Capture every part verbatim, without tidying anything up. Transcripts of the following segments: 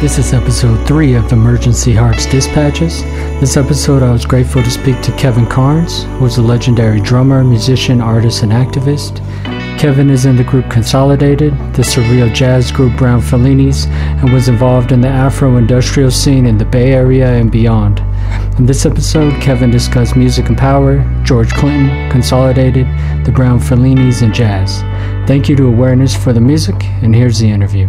This is episode three of Emergency Hearts Dispatches. This episode I was grateful to speak to Kevin Carnes, who is a legendary drummer, musician, artist, and activist. Kevin is in the group Consolidated, the surreal jazz group Broun Fellinis, and was involved in the Afro-industrial scene in the Bay Area and beyond. In this episode, Kevin discussed music and power, George Clinton, Consolidated, the Broun Fellinis, and jazz. Thank you to Awareness for the music, and here's the interview.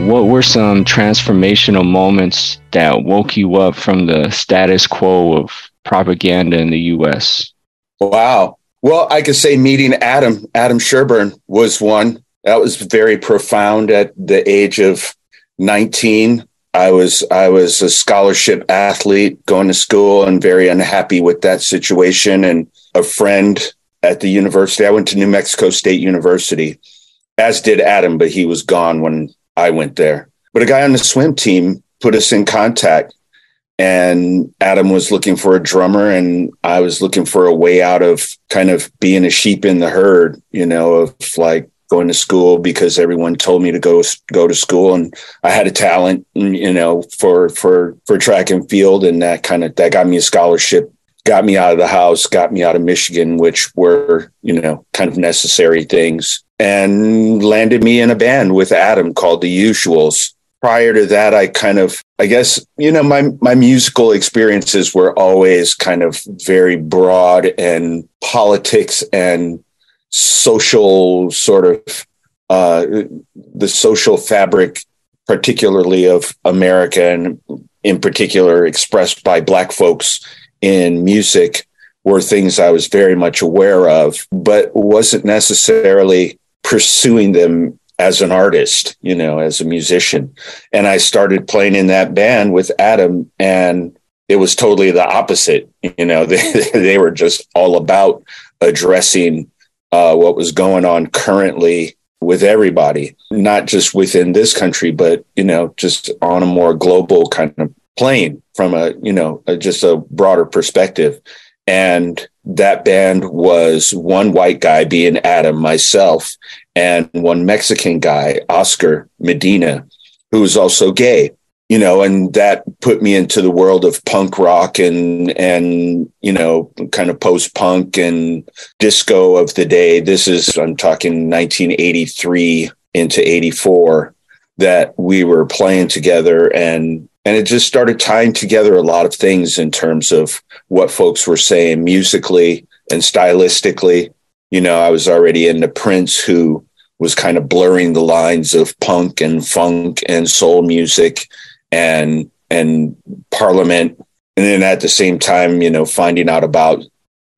What were some transformational moments that woke you up from the status quo of propaganda in the U S? Wow. Well, I could say meeting Adam, Adam Sherburn was one. That was very profound. At the age of nineteen. I was, I was a scholarship athlete going to school and very unhappy with that situation. And a friend at the university, I went to New Mexico State University, as did Adam, but he was gone when I went there. But a guy on the swim team put us in contact, and Adam was looking for a drummer, and I was looking for a way out of kind of being a sheep in the herd, you know, of like going to school because everyone told me to go, go to school. And I had a talent, you know, for, for, for track and field. And that kind of, that got me a scholarship, got me out of the house, got me out of Michigan, which were, you know, kind of necessary things, and landed me in a band with Adam called The Usuals. Prior to that, I kind of, I guess, you know, my, my musical experiences were always kind of very broad, and politics and social sort of uh, the social fabric, particularly of America, and in particular expressed by Black folks in music, were things I was very much aware of, but wasn't necessarily pursuing them as an artist, you know, as a musician. And I started playing in that band with Adam, and it was totally the opposite. You know, they, they were just all about addressing uh, what was going on currently with everybody, not just within this country, but, you know, just on a more global kind of plane from a, you know, a, just a broader perspective. And that band was one white guy, being Adam, myself, and one Mexican guy, Oscar Medina, who was also gay, you know, and that put me into the world of punk rock and, and, you know, kind of post-punk and disco of the day. This is, I'm talking nineteen eighty-three into eighty-four, that we were playing together, and And it just started tying together a lot of things in terms of what folks were saying musically and stylistically. You know, I was already into Prince, who was kind of blurring the lines of punk and funk and soul music and and Parliament. And then at the same time, you know, finding out about,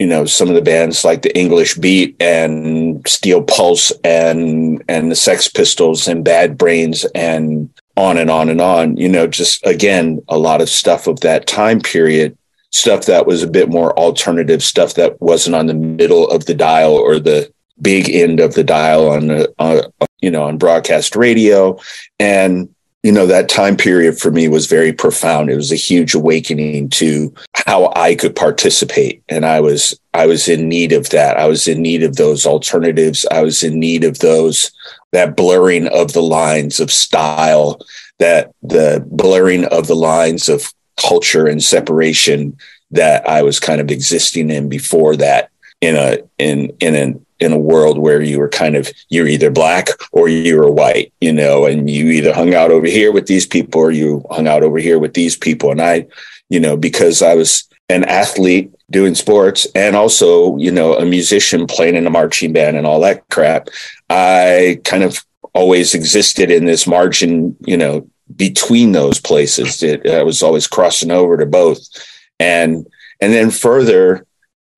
you know, some of the bands like the English Beat and Steel Pulse and and the Sex Pistols and Bad Brains and on and on and on, you know, just, again, a lot of stuff of that time period, stuff that was a bit more alternative, stuff that wasn't on the middle of the dial or the big end of the dial on, the, on you know, on broadcast radio. And, you know, that time period for me was very profound. It was a huge awakening to how I could participate. And I was, I was in need of that. I was in need of those alternatives. I was in need of those, that blurring of the lines of style, that the blurring of the lines of culture and separation that I was kind of existing in before that, in a, in, in an, in a world where you were kind of, you're either black or you were white, you know, and you either hung out over here with these people or you hung out over here with these people. And I, you know, because I was an athlete doing sports and also, you know, a musician playing in a marching band and all that crap, I kind of always existed in this margin, you know, between those places. It, I was always crossing over to both. And, and then further,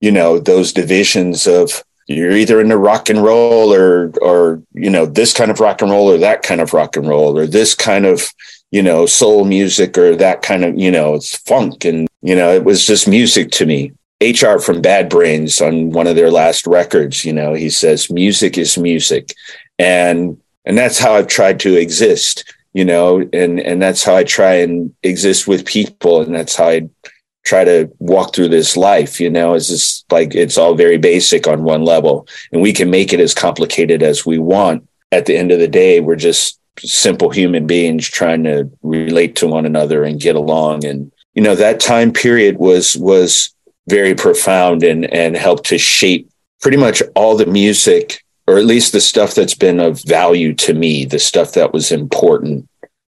you know, those divisions of, you're either into rock and roll or, or, you know, this kind of rock and roll or that kind of rock and roll, or this kind of, you know, soul music or that kind of, you know, it's funk. And, you know, it was just music to me. H R from Bad Brains, on one of their last records, you know, he says, music is music. And, and that's how I've tried to exist, you know, and, and that's how I try and exist with people. And that's how I try to walk through this life, you know, is this, like, it's all very basic on one level, and we can make it as complicated as we want. At the end of the day, we're just simple human beings trying to relate to one another and get along. And, you know, that time period was, was very profound and, and helped to shape pretty much all the music, or at least the stuff that's been of value to me, the stuff that was important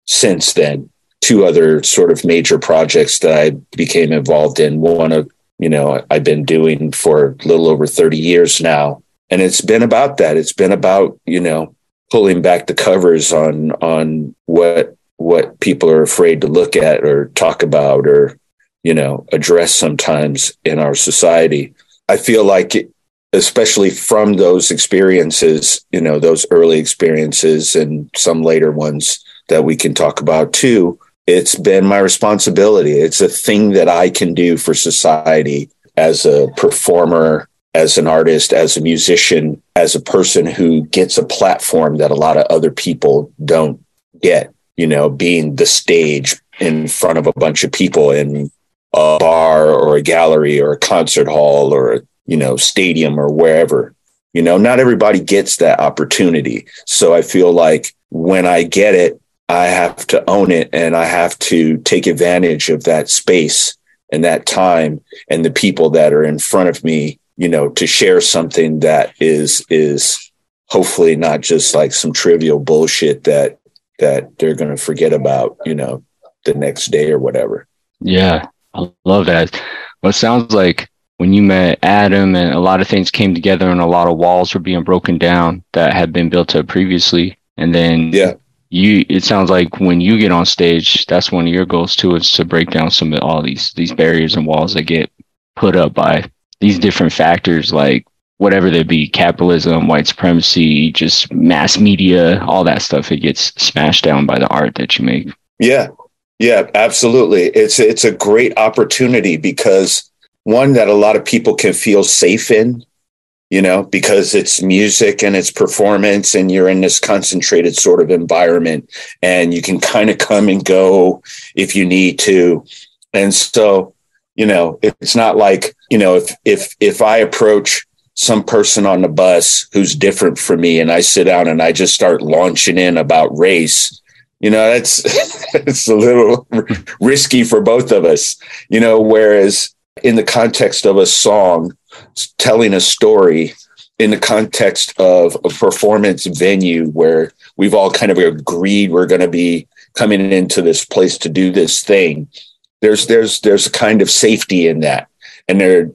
since then. Two other sort of major projects that I became involved in. One of, you know, I've been doing for a little over thirty years now. And it's been about that. It's been about, you know, pulling back the covers on, on what, what people are afraid to look at or talk about or, you know, address sometimes in our society. I feel like it, especially from those experiences, you know, those early experiences and some later ones that we can talk about too, it's been my responsibility. It's a thing that I can do for society as a performer, as an artist, as a musician, as a person who gets a platform that a lot of other people don't get, you know, being the stage in front of a bunch of people in a bar or a gallery or a concert hall or, a, you know, stadium or wherever, you know, not everybody gets that opportunity. So I feel like when I get it, I have to own it and I have to take advantage of that space and that time and the people that are in front of me, you know, to share something that is, is hopefully not just like some trivial bullshit that, that they're going to forget about, you know, the next day or whatever. Yeah. I love that. Well, it sounds like when you met Adam and a lot of things came together and a lot of walls were being broken down that had been built up previously. And then, yeah. You, it sounds like when you get on stage, that's one of your goals too, is to break down some of all these these barriers and walls that get put up by these different factors, like whatever they be, capitalism, white supremacy, just mass media, all that stuff. It gets smashed down by the art that you make. Yeah, yeah, absolutely. It's it's a great opportunity because one that a lot of people can feel safe in. You know, because it's music and it's performance and you're in this concentrated sort of environment and you can kind of come and go if you need to. And so, you know, it's not like, you know, if if if I approach some person on the bus who's different from me and I sit down and I just start launching in about race, you know, that's it's a little risky for both of us, you know, whereas in the context of a song, telling a story in the context of a performance venue where we've all kind of agreed we're going to be coming into this place to do this thing. There's, there's, there's a kind of safety in that. And there,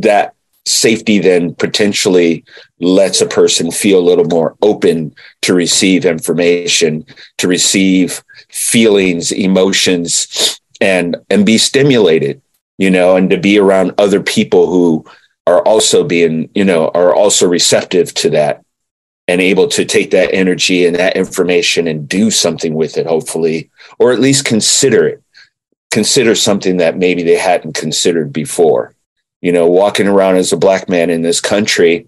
that safety then potentially lets a person feel a little more open to receive information, to receive feelings, emotions, and, and be stimulated, you know, and to be around other people who are also being, you know, are also receptive to that and able to take that energy and that information and do something with it, hopefully, or at least consider it, consider something that maybe they hadn't considered before, you know, walking around as a black man in this country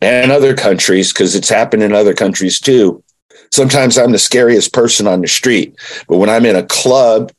and other countries, because it's happened in other countries too. Sometimes I'm the scariest person on the street, but when I'm in a club,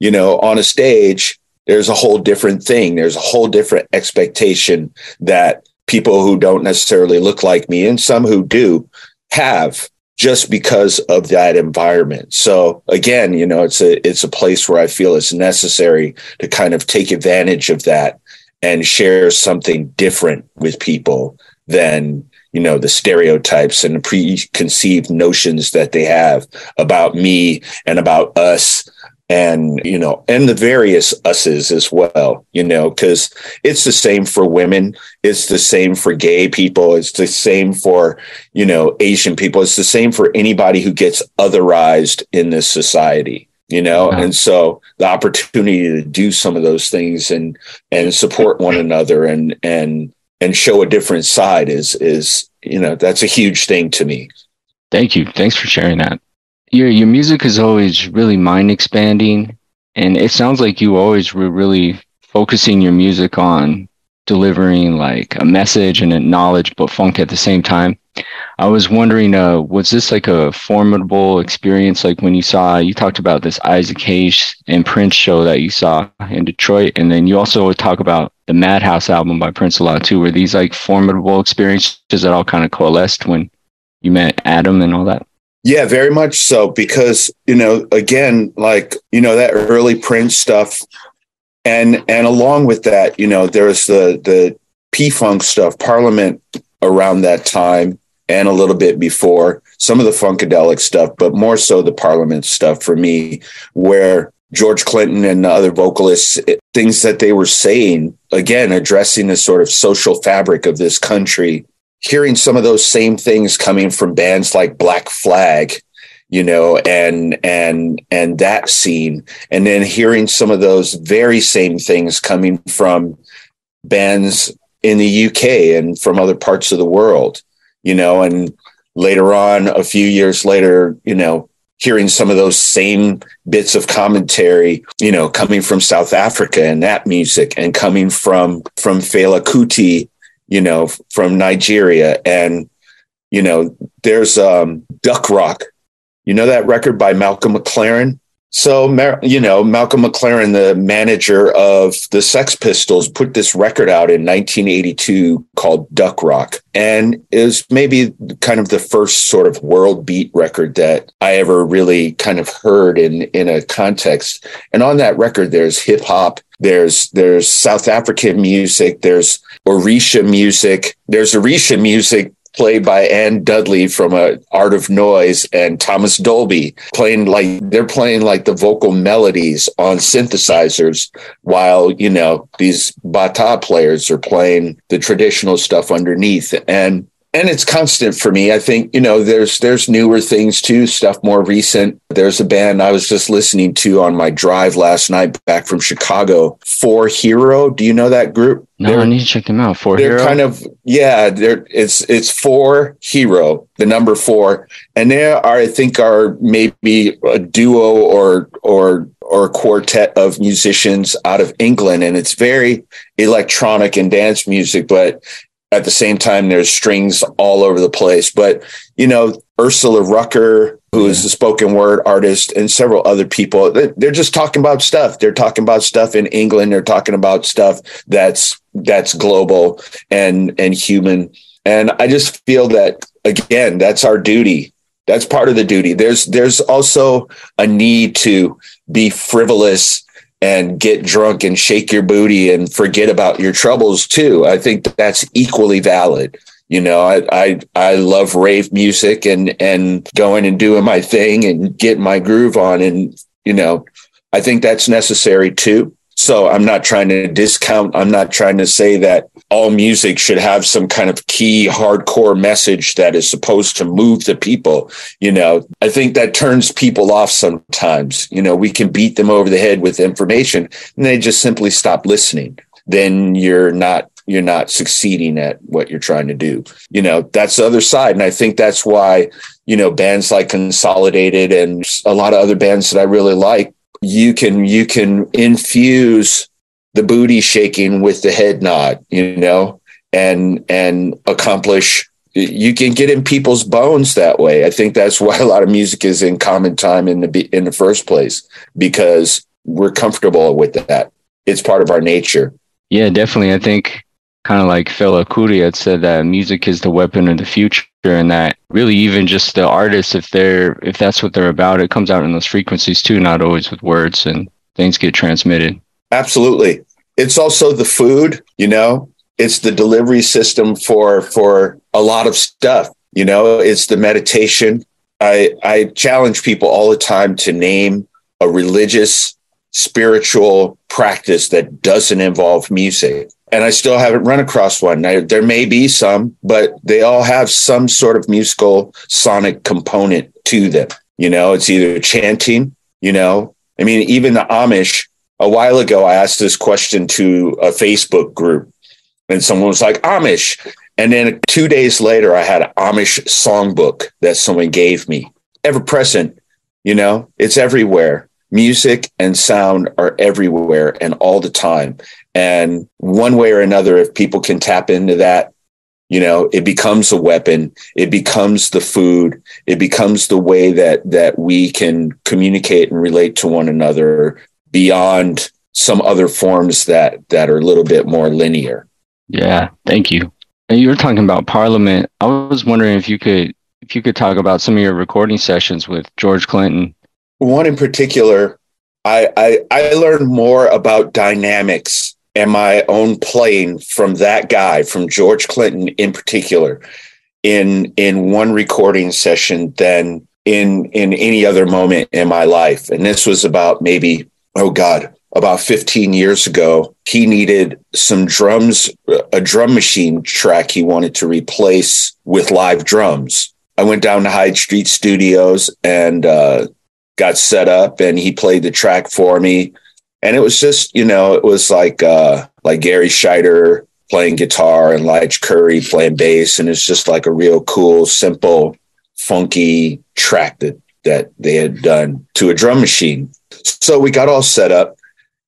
you know, on a stage, there's a whole different thing. There's a whole different expectation that people who don't necessarily look like me and some who do have just because of that environment. So again, you know, it's a, it's a place where I feel it's necessary to kind of take advantage of that and share something different with people than, you know, the stereotypes and the preconceived notions that they have about me and about us. And, you know, and the various us's as well, you know, because it's the same for women. It's the same for gay people. It's the same for, you know, Asian people. It's the same for anybody who gets otherized in this society, you know. Wow. And so the opportunity to do some of those things and and support one another and and and show a different side is is, you know, that's a huge thing to me. Thank you. Thanks for sharing that. Your your music is always really mind expanding, and it sounds like you always were really focusing your music on delivering like a message and a knowledge, but funk at the same time. I was wondering, uh, was this like a formidable experience? Like when you saw, you talked about this Isaac Hayes and Prince show that you saw in Detroit, and then you also talk about the Madhouse album by Prince a lot too. Were these like formidable experiences that all kind of coalesced when you met Adam and all that? Yeah, very much so, because, you know, again, like, you know, that early Prince stuff, and and along with that, you know, there's the the P-Funk stuff, Parliament around that time and a little bit before, some of the Funkadelic stuff, but more so the Parliament stuff for me, where George Clinton and the other vocalists, it, things that they were saying, again, addressing the sort of social fabric of this country, hearing some of those same things coming from bands like Black Flag, you know, and and and that scene, and then hearing some of those very same things coming from bands in the U K and from other parts of the world, you know, and later on, a few years later, you know, hearing some of those same bits of commentary, you know, coming from South Africa and that music, and coming from from Fela Kuti, you know, from Nigeria. And, you know, there's um, Duck Rock, you know, that record by Malcolm McLaren. So, you know, Malcolm McLaren, the manager of the Sex Pistols, put this record out in nineteen eighty-two called Duck Rock. And it was maybe kind of the first sort of world beat record that I ever really kind of heard in, in a context. And on that record, there's hip hop, there's there's South African music, there's Orisha music, there's Orisha music played by Ann Dudley from uh, Art of Noise, and Thomas Dolby playing like they're playing like the vocal melodies on synthesizers, while, you know, these bata players are playing the traditional stuff underneath. And and it's constant for me. I think, you know, there's there's newer things too, stuff more recent. There's a band I was just listening to on my drive last night back from Chicago, Four Hero. Do you know that group? No, they're, I need to check them out. Four they're Hero. They're kind of, yeah, they're it's it's Four Hero, the number four. And they are, I think, are maybe a duo or or or a quartet of musicians out of England. And it's very electronic and dance music, but at the same time, there's strings all over the place. But, you know, Ursula Rucker, who is the spoken word artist, and several other people, they're just talking about stuff. They're talking about stuff in England. They're talking about stuff that's that's global and and human. And I just feel that, again, that's our duty. That's part of the duty. There's there's also a need to be frivolous and get drunk and shake your booty and forget about your troubles too. I think that's equally valid. You know, I, I, I love rave music and, and going and doing my thing and getting my groove on. And, you know, I think that's necessary too. So I'm not trying to discount. I'm not trying to say that all music should have some kind of key hardcore message that is supposed to move the people. You know, I think that turns people off sometimes. You know, we can beat them over the head with information and they just simply stop listening. Then you're not you're not succeeding at what you're trying to do. You know, that's the other side. And I think that's why, you know, bands like Consolidated and a lot of other bands that I really like, you can you can infuse the booty shaking with the head nod, you know, and and accomplish. You can get in people's bones that way. I think that's why a lot of music is in common time in the in the first place, because we're comfortable with that. It's part of our nature. Yeah, definitely. I think kind of like Fela Kuti had said that music is the weapon of the future, and that really even just the artists, if they're if that's what they're about, it comes out in those frequencies too, not always with words, and things get transmitted. Absolutely. It's also the food, you know, it's the delivery system for for a lot of stuff, you know, it's the meditation. I I challenge people all the time to name a religious, spiritual practice that doesn't involve music. And I still haven't run across one. Now, there may be some, but they all have some sort of musical sonic component to them. You know, it's either chanting, you know, I mean, even the Amish. A while ago, I asked this question to a Facebook group and someone was like, Amish. And then two days later, I had an Amish songbook that someone gave me. Ever present, you know, it's everywhere. Music and sound are everywhere and all the time. And one way or another, if people can tap into that, you know, it becomes a weapon. It becomes the food. It becomes the way that that we can communicate and relate to one another beyond some other forms that that are a little bit more linear. Yeah, thank you. And you were talking about Parliament. I was wondering if you could if you could talk about some of your recording sessions with George Clinton. One in particular, I, I, I learned more about dynamics and my own playing from that guy, from George Clinton in particular, in in one recording session than in in any other moment in my life. And this was about maybe, oh God, about fifteen years ago. He needed some drums, a drum machine track he wanted to replace with live drums. I went down to Hyde Street Studios and uh, got set up, and he played the track for me. And it was just, you know, it was like uh, like Gary Scheider playing guitar and Lige Curry playing bass. And it's just like a real cool, simple, funky track that, that they had done to a drum machine. So we got all set up.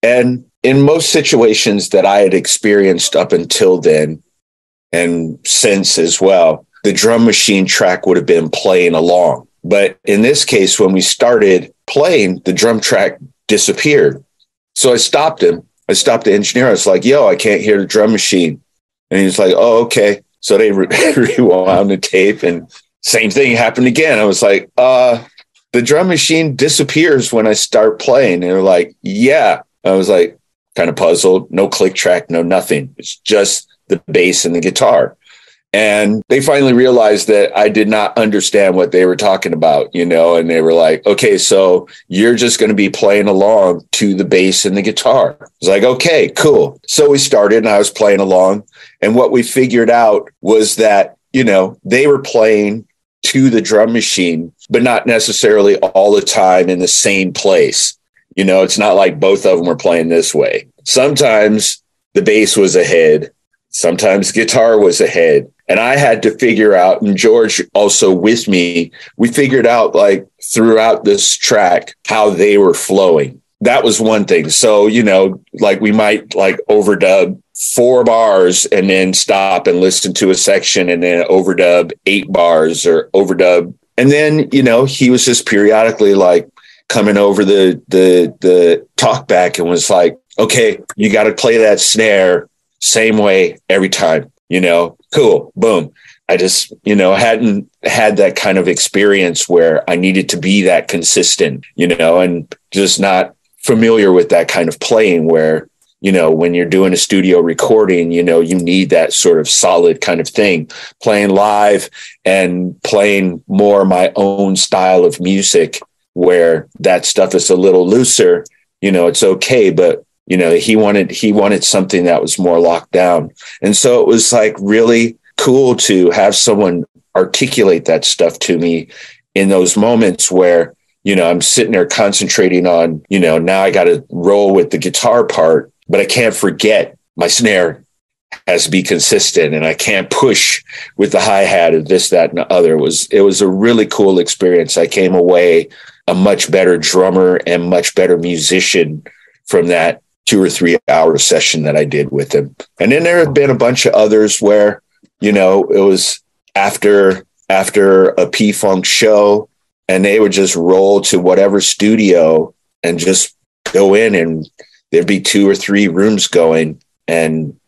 And in most situations that I had experienced up until then, and since as well, the drum machine track would have been playing along. But in this case, when we started playing, the drum track disappeared. So I stopped him. I stopped the engineer. I was like, yo, I can't hear the drum machine. And he was like, oh, okay. So they re- rewound the tape, and same thing happened again. I was like, uh, the drum machine disappears when I start playing. And they're like, yeah. I was like, kind of puzzled. No click track, no nothing. It's just the bass and the guitar. And they finally realized that I did not understand what they were talking about, you know, and they were like, okay, so you're just going to be playing along to the bass and the guitar. I was like, okay, cool. So we started, and I was playing along. And what we figured out was that, you know, they were playing to the drum machine, but not necessarily all the time in the same place. You know, it's not like both of them were playing this way. Sometimes the bass was ahead. Sometimes guitar was ahead. And I had to figure out, and George also with me, we figured out like throughout this track how they were flowing. That was one thing. So, you know, like we might like overdub four bars and then stop and listen to a section and then overdub eight bars or overdub. And then, you know, he was just periodically like, coming over the the the talk back and was like, okay, you got to play that snare same way every time, you know, cool, boom. I just, you know, hadn't had that kind of experience where I needed to be that consistent, you know, and just not familiar with that kind of playing where, you know, when you're doing a studio recording, you know, you need that sort of solid kind of thing. Playing live and playing more my own style of music, where that stuff is a little looser, you know, it's okay. But, you know, he wanted, he wanted something that was more locked down. And so it was like really cool to have someone articulate that stuff to me in those moments where, you know, I'm sitting there concentrating on, you know, now I got to roll with the guitar part, but I can't forget my snare has to be consistent, and I can't push with the hi-hat or this, that, and the other. It was, it was a really cool experience. I came away a much better drummer and much better musician from that two or three hour session that I did with him. And then there have been a bunch of others where, you know, it was after, after a P-Funk show, and they would just roll to whatever studio and just go in, and there'd be two or three rooms going. And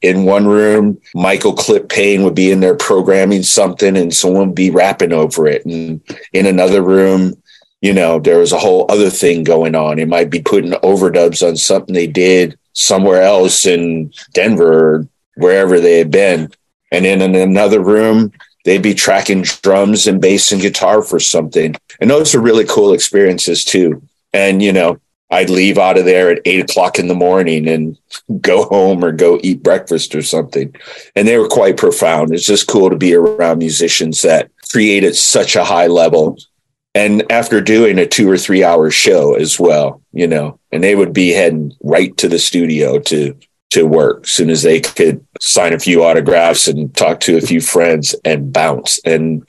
in one room, Michael Clip Payne would be in there programming something, and someone would be rapping over it. And in another room, you know, there was a whole other thing going on. It might be putting overdubs on something they did somewhere else in Denver or wherever they had been. And then in another room, they'd be tracking drums and bass and guitar for something. And those are really cool experiences too. And, you know, I'd leave out of there at eight o'clock in the morning and go home or go eat breakfast or something. And they were quite profound. It's just cool to be around musicians that create at such a high level. And after doing a two or three hour show as well, you know, and they would be heading right to the studio to to work as soon as they could sign a few autographs and talk to a few friends and bounce. And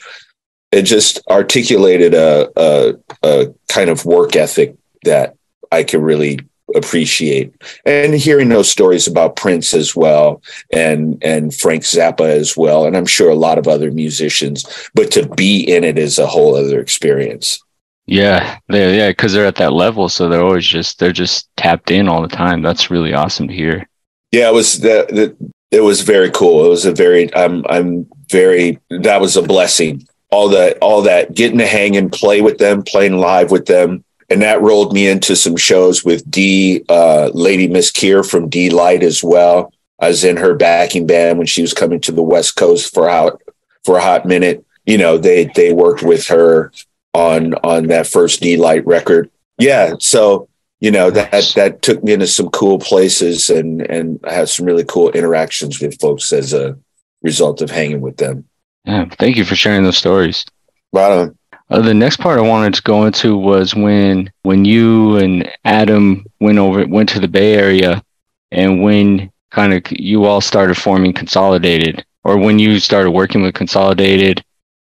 it just articulated a, a, a kind of work ethic that I could really appreciate. And hearing those stories about Prince as well, and and Frank Zappa as well, and I'm sure a lot of other musicians, but to be in it is a whole other experience. Yeah, they, yeah, because they're at that level, so they're always just they're just tapped in all the time. That's really awesome to hear. Yeah, it was the, the it was very cool. It was a very I'm I'm very that was a blessing. all that, all that, getting to hang and play with them, playing live with them. And that rolled me into some shows with D, uh, Lady Miss Keir from D Light as well. I was in her backing band when she was coming to the West Coast for out for a hot minute. You know, they, they worked with her on, on that first D Light record. Yeah. So, you know, that, that took me into some cool places, and, and I had some really cool interactions with folks as a result of hanging with them. Yeah. Thank you for sharing those stories. Right on. Uh, the next part I wanted to go into was when, when you and Adam went over, went to the Bay Area, and when kind of you all started forming Consolidated, or when you started working with Consolidated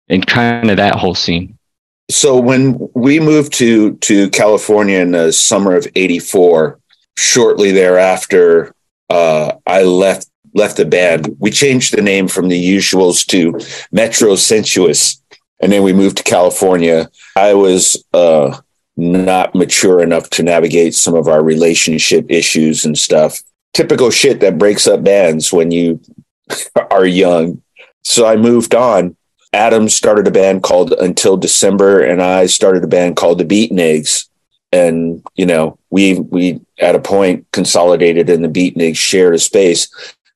and kind of that whole scene. So when we moved to, to California in the summer of eighty-four, shortly thereafter, uh, I left, left the band. We changed the name from The Usuals to Metro Sensuous. And then we moved to California. I was uh, not mature enough to navigate some of our relationship issues and stuff. Typical shit that breaks up bands when you are young. So I moved on. Adam started a band called Until December, and I started a band called The Beatnigs. And, you know, we, we at a point, Consolidated and The Beatnigs shared a space.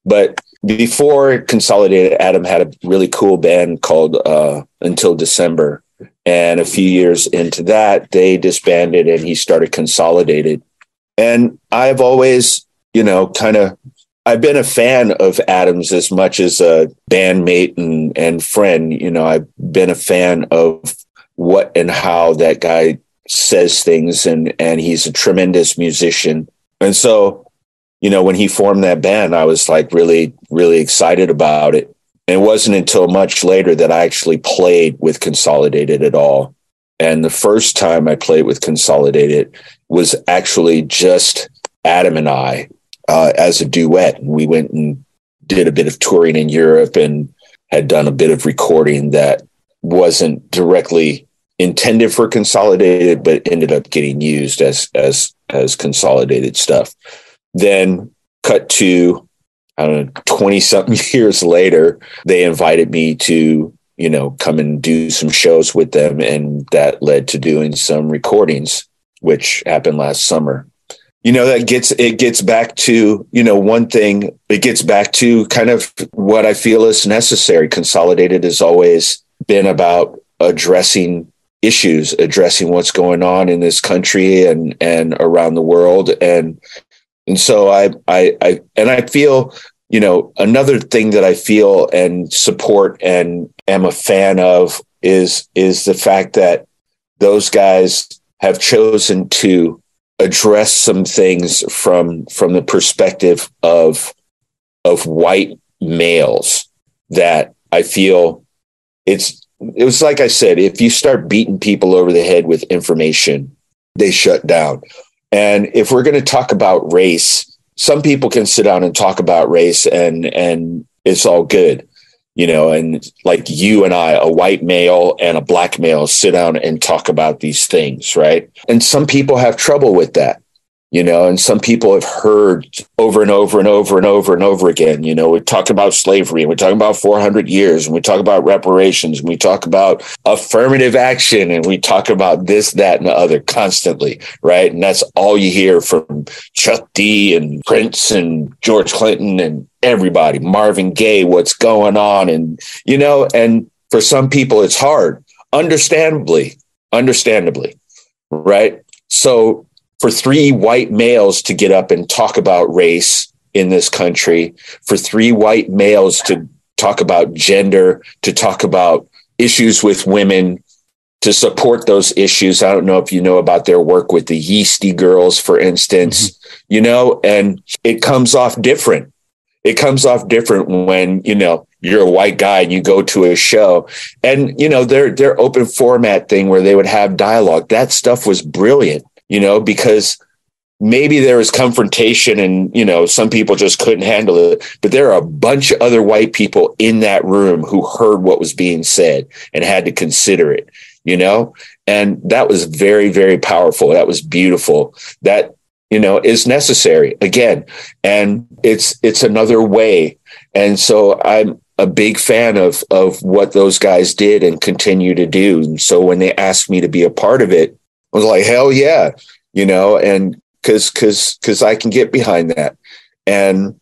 But before Consolidated, Adam had a really cool band called uh, Until December. And a few years into that, they disbanded and he started Consolidated. And I've always, you know, kind of, I've been a fan of Adam's as much as a bandmate and, and friend. You know, I've been a fan of what and how that guy says things, and, and he's a tremendous musician. And so, you know, when he formed that band, I was like really, really excited about it. And it wasn't until much later that I actually played with Consolidated at all. And the first time I played with Consolidated was actually just Adam and I uh, as a duet. We went and did a bit of touring in Europe and had done a bit of recording that wasn't directly intended for Consolidated, but ended up getting used as, as, as Consolidated stuff. Then cut to, I don't know, twenty something years later, they invited me to, you know, come and do some shows with them. And that led to doing some recordings, which happened last summer. You know, that gets, it gets back to, you know, one thing, it gets back to kind of what I feel is necessary. Consolidated has always been about addressing issues, addressing what's going on in this country and, and around the world. And, And so I, I, I, and I feel, you know, another thing that I feel and support and am a fan of is, is the fact that those guys have chosen to address some things from, from the perspective of, of white males that I feel it's, it was like I said, if you start beating people over the head with information, they shut down. And if we're going to talk about race, some people can sit down and talk about race and, and it's all good, you know, and like you and I, a white male and a black male, sit down and talk about these things. Right. And some people have trouble with that, you know, and some people have heard over and over and over and over and over again, you know, we talk about slavery and we're talking about four hundred years and we talk about reparations and we talk about affirmative action and we talk about this, that, and the other constantly. Right. And that's all you hear from Chuck D and Prince and George Clinton and everybody, Marvin Gaye, what's going on. And, you know, and for some people it's hard, understandably, understandably. Right. So, for three white males to get up and talk about race in this country, for three white males to talk about gender, to talk about issues with women, to support those issues. I don't know if you know about their work with the Yeasty Girls, for instance, mm-hmm. you know, and it comes off different. It comes off different when, you know, you're a white guy and you go to a show and, you know, their, their open format thing where they would have dialogue. That stuff was brilliant. You know, because maybe there was confrontation and, you know, some people just couldn't handle it. But there are a bunch of other white people in that room who heard what was being said and had to consider it, you know, and that was very, very powerful. That was beautiful. That, you know, is necessary again. And it's it's another way. And so I'm a big fan of of what those guys did and continue to do. And so when they asked me to be a part of it, I was like, hell yeah, you know, and cause, cause, cause I can get behind that. And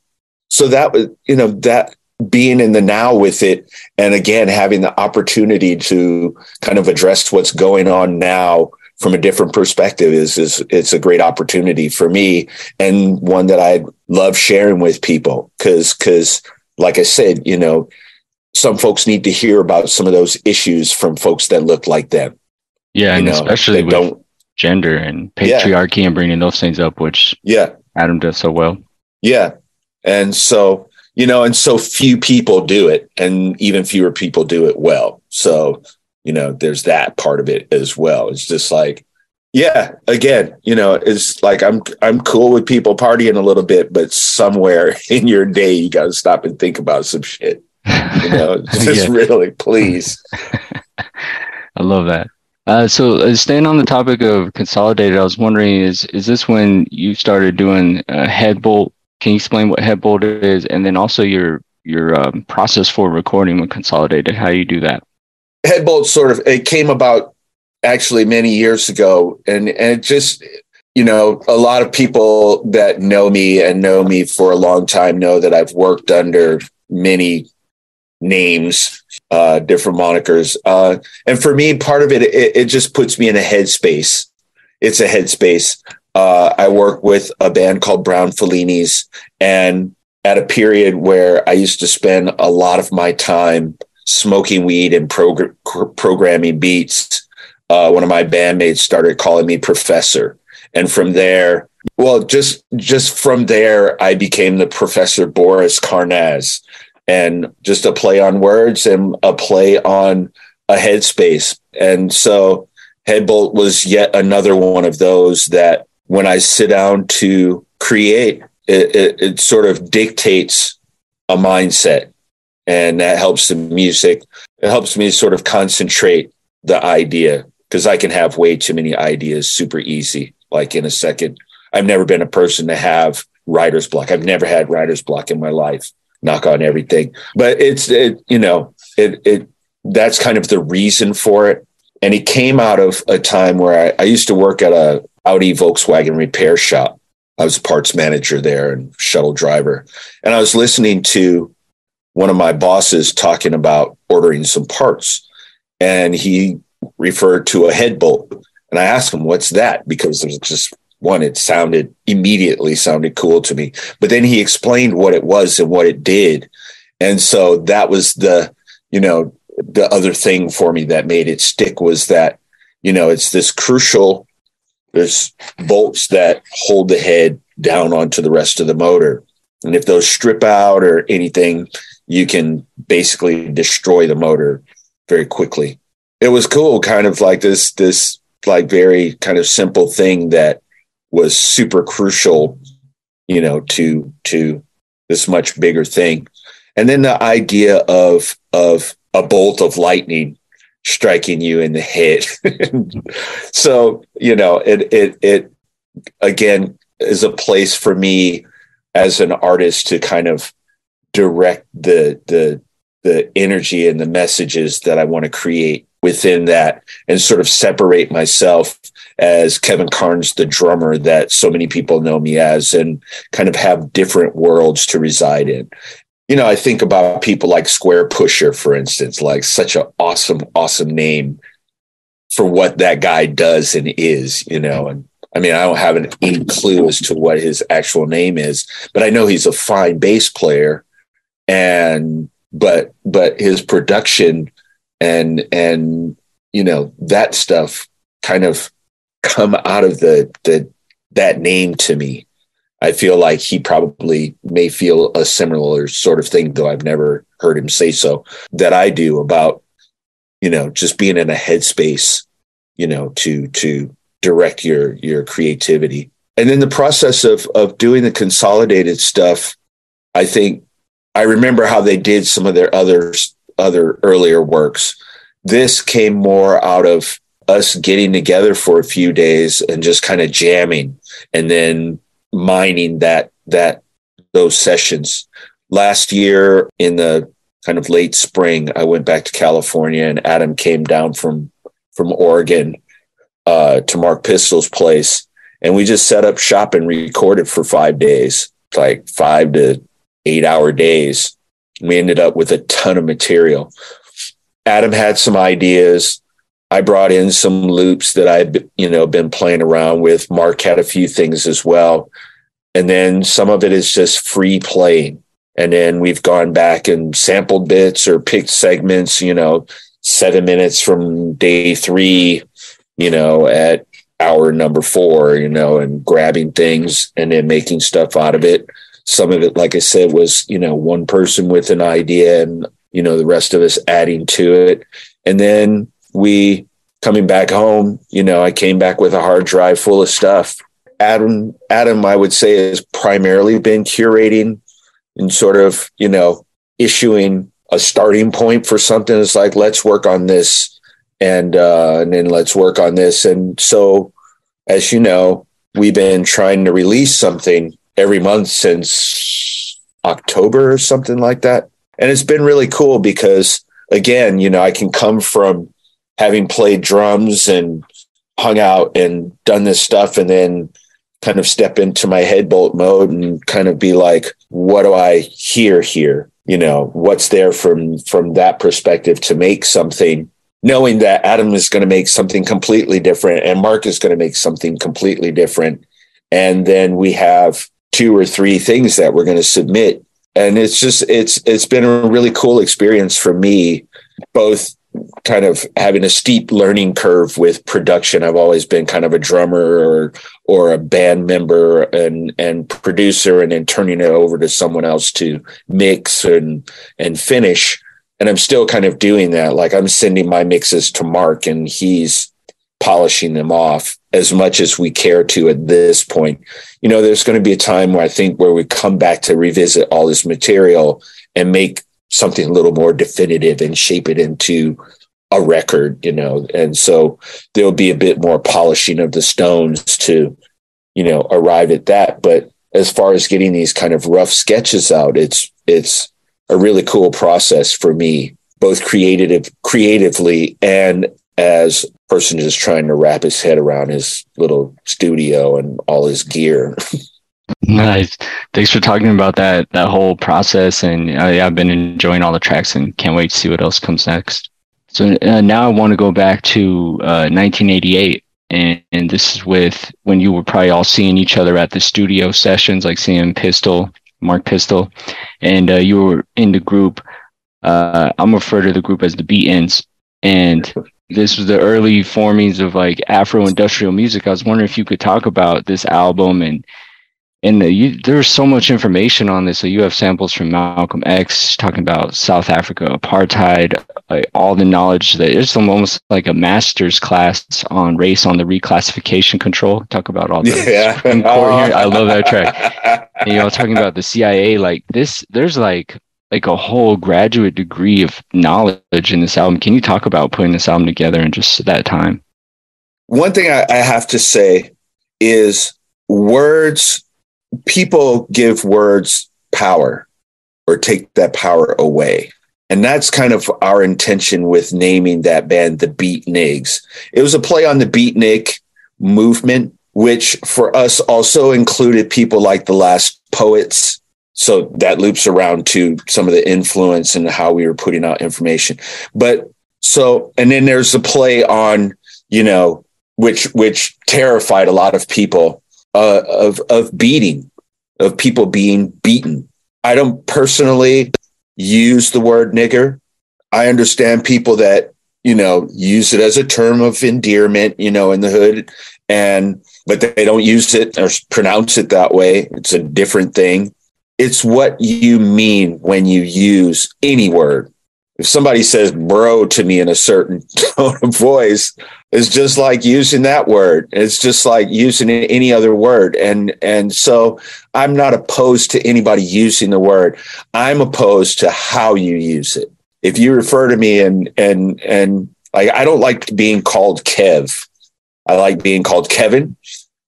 so that was, you know, that being in the now with it. And again, having the opportunity to kind of address what's going on now from a different perspective is, is it's a great opportunity for me, and one that I love sharing with people. Cause, cause, like I said, you know, some folks need to hear about some of those issues from folks that look like them. Yeah. And know, especially with don't, gender and patriarchy yeah. and bringing those things up, which yeah, Adam does so well. Yeah. And so, you know, and so few people do it, and even fewer people do it well. So, you know, there's that part of it as well. It's just like, yeah, again, you know, it's like I'm I'm cool with people partying a little bit, but somewhere in your day, you got to stop and think about some shit. You know, just yeah. really, please. I love that. Uh, so uh, staying on the topic of Consolidated, I was wondering, is is this when you started doing uh, head bolt? Can you explain what head bolt is? And then also your your um, process for recording with Consolidated, how you do that? Head bolt sort of, it came about actually many years ago, and and it just, you know, a lot of people that know me and know me for a long time know that I've worked under many names, uh different monikers, uh and for me, part of it, it, it just puts me in a headspace. It's a headspace. uh I work with a band called Broun Fellinis, and at a period where I used to spend a lot of my time smoking weed and progr- programming beats, Uh, one of my bandmates started calling me Professor. And from there, well, just just from there, I became the Professor Boris Karnaz, and just a play on words and a play on a headspace. And so Headbolt was yet another one of those that when I sit down to create, it, it, it sort of dictates a mindset. And that helps the music. It helps me sort of concentrate the idea, because I can have way too many ideas super easy, like in a second. I've never been a person to have writer's block. I've never had writer's block in my life, knock on everything. But it's, it, you know, it, it, that's kind of the reason for it. And it came out of a time where I, I used to work at a Audi Volkswagen repair shop. I was a parts manager there and shuttle driver. And I was listening to one of my bosses talking about ordering some parts, and he referred to a head bolt. And I asked him, what's that? Because there's just one, it sounded immediately sounded cool to me, but then he explained what it was and what it did. And so that was the, you know, the other thing for me that made it stick was that, you know, it's this crucial, there's bolts that hold the head down onto the rest of the motor. And if those strip out or anything, you can basically destroy the motor very quickly. It was cool, kind of like this, this like very kind of simple thing that was super crucial, you know, to, to this much bigger thing. And then the idea of, of a bolt of lightning striking you in the head. So, you know, it, it, it again is a place for me as an artist to kind of direct the, the, the energy and the messages that I want to create within that, and sort of separate myself as Kevin Carnes, the drummer that so many people know me as, and kind of have different worlds to reside in. You know, I think about people like Square Pusher, for instance, like such an awesome, awesome name for what that guy does and is, you know, and I mean, I don't have any clue as to what his actual name is, but I know he's a fine bass player, and But but his production and and you know that stuff kind of come out of the the that name to me. I feel like he probably may feel a similar sort of thing, though I've never heard him say so, that I do about, you know, just being in a headspace, you know, to to direct your your creativity. And then the process of of doing the Consolidated stuff, I think. I remember how they did some of their other, other earlier works. This came more out of us getting together for a few days and just kind of jamming, and then mining that, that, those sessions. Last year in the kind of late spring, I went back to California, and Adam came down from from Oregon uh, to Mark Pistol's place, and we just set up shop and recorded for five days, like five to eight hour days. We ended up with a ton of material. Adam had some ideas. I brought in some loops that I've, you know, been playing around with. Mark had a few things as well. And then some of it is just free playing. And then we've gone back and sampled bits or picked segments, you know, seven minutes from day three, you know, at hour number four, you know, and grabbing things and then making stuff out of it. Some of it, like I said, was, you know, one person with an idea and, you know, the rest of us adding to it. And then we coming back home, you know, I came back with a hard drive full of stuff. Adam, Adam, I would say, has primarily been curating and sort of, you know, issuing a starting point for something. It's like, let's work on this and, uh, and then let's work on this. And so, as you know, we've been trying to release something every month since October or something like that. And it's been really cool because, again, you know, I can come from having played drums and hung out and done this stuff, and then kind of step into my headbolt mode and kind of be like, what do I hear here? You know, what's there from, from that perspective to make something, knowing that Adam is going to make something completely different and Mark is going to make something completely different. And then we have two or three things that we're going to submit. And it's just, it's, it's been a really cool experience for me, both kind of having a steep learning curve with production. I've always been kind of a drummer or or a band member and and producer, and then turning it over to someone else to mix and and finish. And I'm still kind of doing that. Like, I'm sending my mixes to Mark and he's polishing them off as much as we care to at this point. You know, there's going to be a time where I think where we come back to revisit all this material and make something a little more definitive and shape it into a record, you know. And so there'll be a bit more polishing of the stones to, you know, arrive at that. But as far as getting these kind of rough sketches out, it's it's a really cool process for me, both creative creatively and as a person just trying to wrap his head around his little studio and all his gear. Nice. Thanks for talking about that that whole process, and uh, yeah, I've been enjoying all the tracks and can't wait to see what else comes next. So uh, now I want to go back to uh, nineteen eighty-eight, and, and this is with when you were probably all seeing each other at the studio sessions, like seeing Pistol, Mark Pistol, and uh, you were in the group. Uh, I'm referred to the group as the Beatnigs, and this was the early formings of like Afro-industrial music. I was wondering if you could talk about this album and. And the, you, there's so much information on this. So you have samples from Malcolm X talking about South Africa, apartheid, like all the knowledge that it's almost like a master's class on race, on the reclassification control. Talk about all this. Yeah. Supreme Court oh. here. I love that track. And you know, talking about the C I A, like this, there's like, like a whole graduate degree of knowledge in this album. Can you talk about putting this album together in just that time? One thing I, I have to say is words. People give words power or take that power away. And that's kind of our intention with naming that band the Beatnigs. It was a play on the Beatnik movement, which for us also included people like The Last Poets. So that loops around to some of the influence and how we were putting out information. But so, and then there's the play on, you know, which which terrified a lot of people. Uh, of of beating, of people being beaten. I don't personally use the word nigger. I understand people that, you know, use it as a term of endearment, you know, in the hood, and but they don't use it or pronounce it that way. It's a different thing. It's what you mean when you use any word. If somebody says bro to me in a certain tone of voice, it's just like using that word. It's just like using any other word. And, and so I'm not opposed to anybody using the word. I'm opposed to how you use it. If you refer to me and, and, and like, I don't like being called Kev. I like being called Kevin.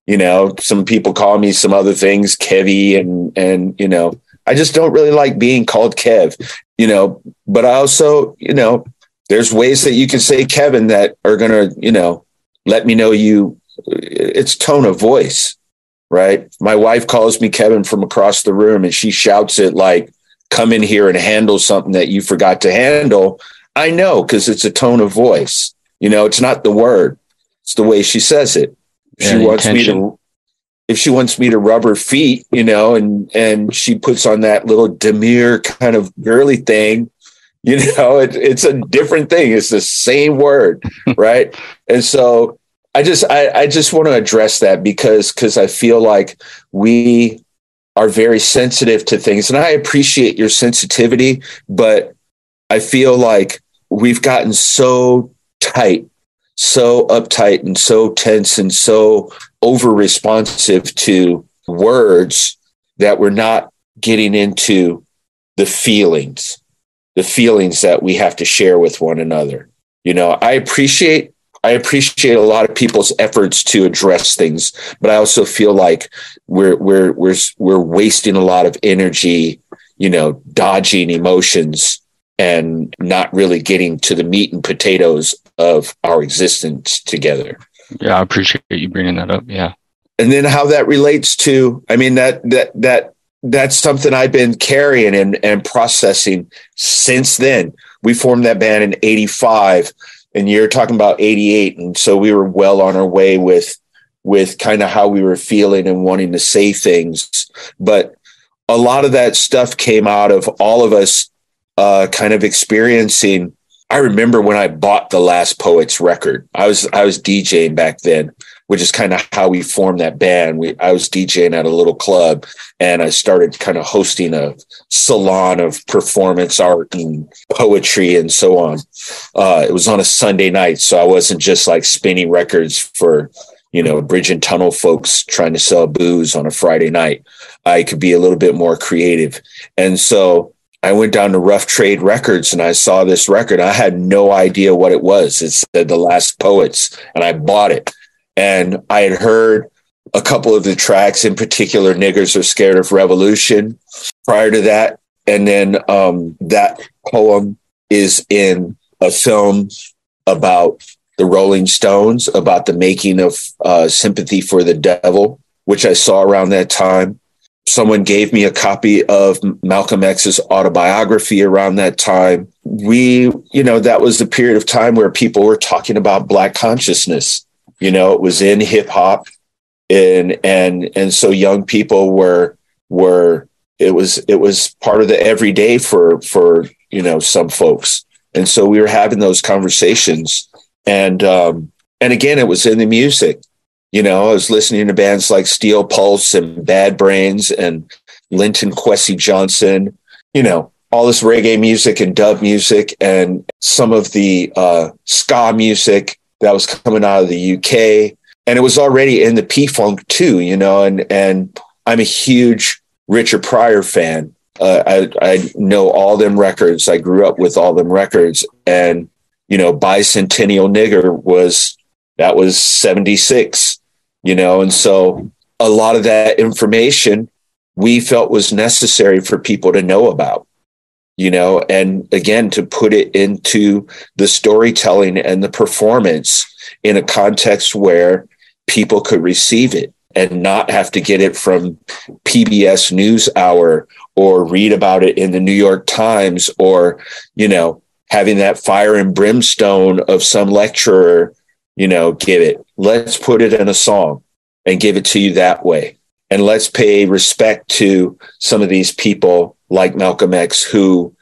You know, some people call me some other things, Kevy, and, and, you know, I just don't really like being called Kev, you know, but I also, you know, there's ways that you can say Kevin that are going to, you know, let me know you, it's tone of voice, right? My wife calls me Kevin from across the room and she shouts it like, come in here and handle something that you forgot to handle. I know, because it's a tone of voice. You know, it's not the word. It's the way she says it. She yeah, wants intention. me to, if she wants me to rub her feet, you know, and, and she puts on that little demure kind of girly thing, you know, it, it's a different thing. It's the same word. Right. And so I just, I, I just want to address that because, because I feel like we are very sensitive to things, and I appreciate your sensitivity, but I feel like we've gotten so tight, so uptight and so tense and so over responsive to words that we're not getting into the feelings, the feelings that we have to share with one another. You know, I appreciate, I appreciate a lot of people's efforts to address things, but I also feel like we're, we're, we're, we're wasting a lot of energy, you know, dodging emotions and not really getting to the meat and potatoes of our existence together. Yeah, I appreciate you bringing that up. Yeah. And then how that relates to, I mean, that, that, that, that's something I've been carrying and, and processing since then. We formed that band in eighty-five and you're talking about eighty-eight. And so we were well on our way with, with kind of how we were feeling and wanting to say things. But a lot of that stuff came out of all of us uh, kind of experiencing. I remember when I bought The Last Poets record, I was, I was DJing back then, which is kind of how we formed that band. We, I was DJing at a little club and I started kind of hosting a salon of performance art and poetry and so on. Uh, it was on a Sunday night. So I wasn't just like spinning records for, you know, bridge and tunnel folks trying to sell booze on a Friday night. I could be a little bit more creative. And so I went down to Rough Trade Records and I saw this record. I had no idea what it was. It said The Last Poets and I bought it. And I had heard a couple of the tracks, in particular, Niggers Are Scared of Revolution, prior to that. And then um, that poem is in a film about the Rolling Stones, about the making of uh, Sympathy for the Devil, which I saw around that time. Someone gave me a copy of Malcolm X's autobiography around that time. We, you know, that was the period of time where people were talking about Black consciousness. You know, it was in hip hop, and and and so young people were were it was it was part of the everyday for for you know some folks, and so we were having those conversations, and um, and again it was in the music. You know, I was listening to bands like Steel Pulse and Bad Brains and Linton Kwesi Johnson. You know, all this reggae music and dub music and some of the uh, ska music that was coming out of the U K, and it was already in the P-Funk too, you know, and, and I'm a huge Richard Pryor fan. Uh, I, I know all them records. I grew up with all them records, and, you know, Bicentennial Nigger was, that was seventy-six, you know? And so a lot of that information we felt was necessary for people to know about, you know, and again, to put it into the storytelling and the performance in a context where people could receive it and not have to get it from P B S NewsHour or read about it in the New York Times, or, you know, having that fire and brimstone of some lecturer, you know, give it, let's put it in a song and give it to you that way. And let's pay respect to some of these people like Malcolm X, who,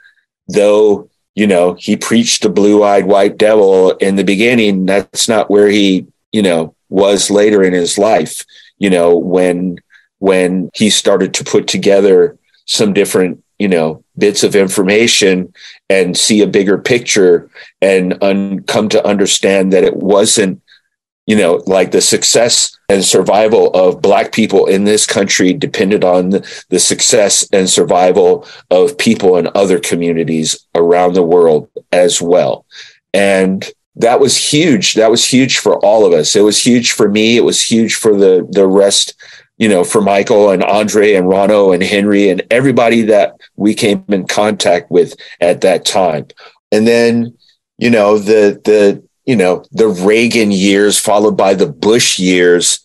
though, you know, he preached the blue-eyed white devil in the beginning, that's not where he, you know, was later in his life, you know, when, when he started to put together some different, you know, bits of information and see a bigger picture and un- come to understand that it wasn't, you know, like the success and survival of Black people in this country depended on the success and survival of people in other communities around the world as well. And that was huge. That was huge for all of us. It was huge for me. It was huge for the, the rest you know, for Michael and Andre and Rano and Henry and everybody that we came in contact with at that time. And then, you know, the, the, you know, the Reagan years followed by the Bush years,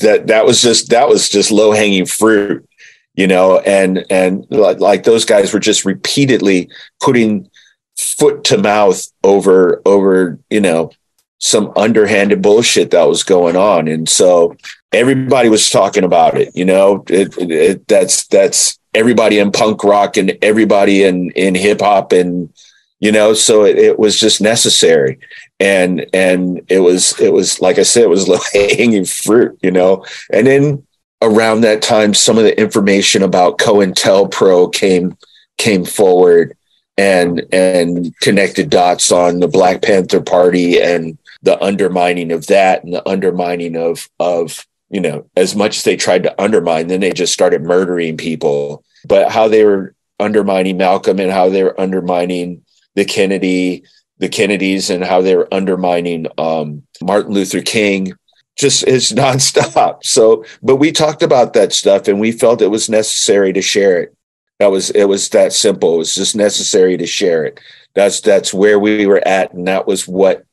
that, that was just, that was just low hanging fruit, you know, and, and like, like those guys were just repeatedly putting foot to mouth over, over, you know, some underhanded bullshit that was going on. And so everybody was talking about it, you know, it, it, it, that's, that's everybody in punk rock and everybody in, in hip hop, and, you know, so it, it was just necessary. And, and it was, it was, like I said, it was low hanging fruit, you know. And then around that time, some of the information about COINTELPRO came, came forward and, and connected dots on the Black Panther Party and the undermining of that, and the undermining of, of, you know, as much as they tried to undermine, then they just started murdering people, but how they were undermining Malcolm and how they were undermining the Kennedy, the Kennedys, and how they were undermining um, Martin Luther King, just is nonstop. So, but we talked about that stuff and we felt it was necessary to share it. That was, it was that simple. It was just necessary to share it. That's, that's where we were at. And that was what,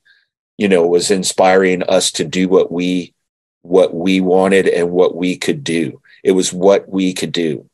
you know, was inspiring us to do what we, what we wanted and what we could do. It was what we could do.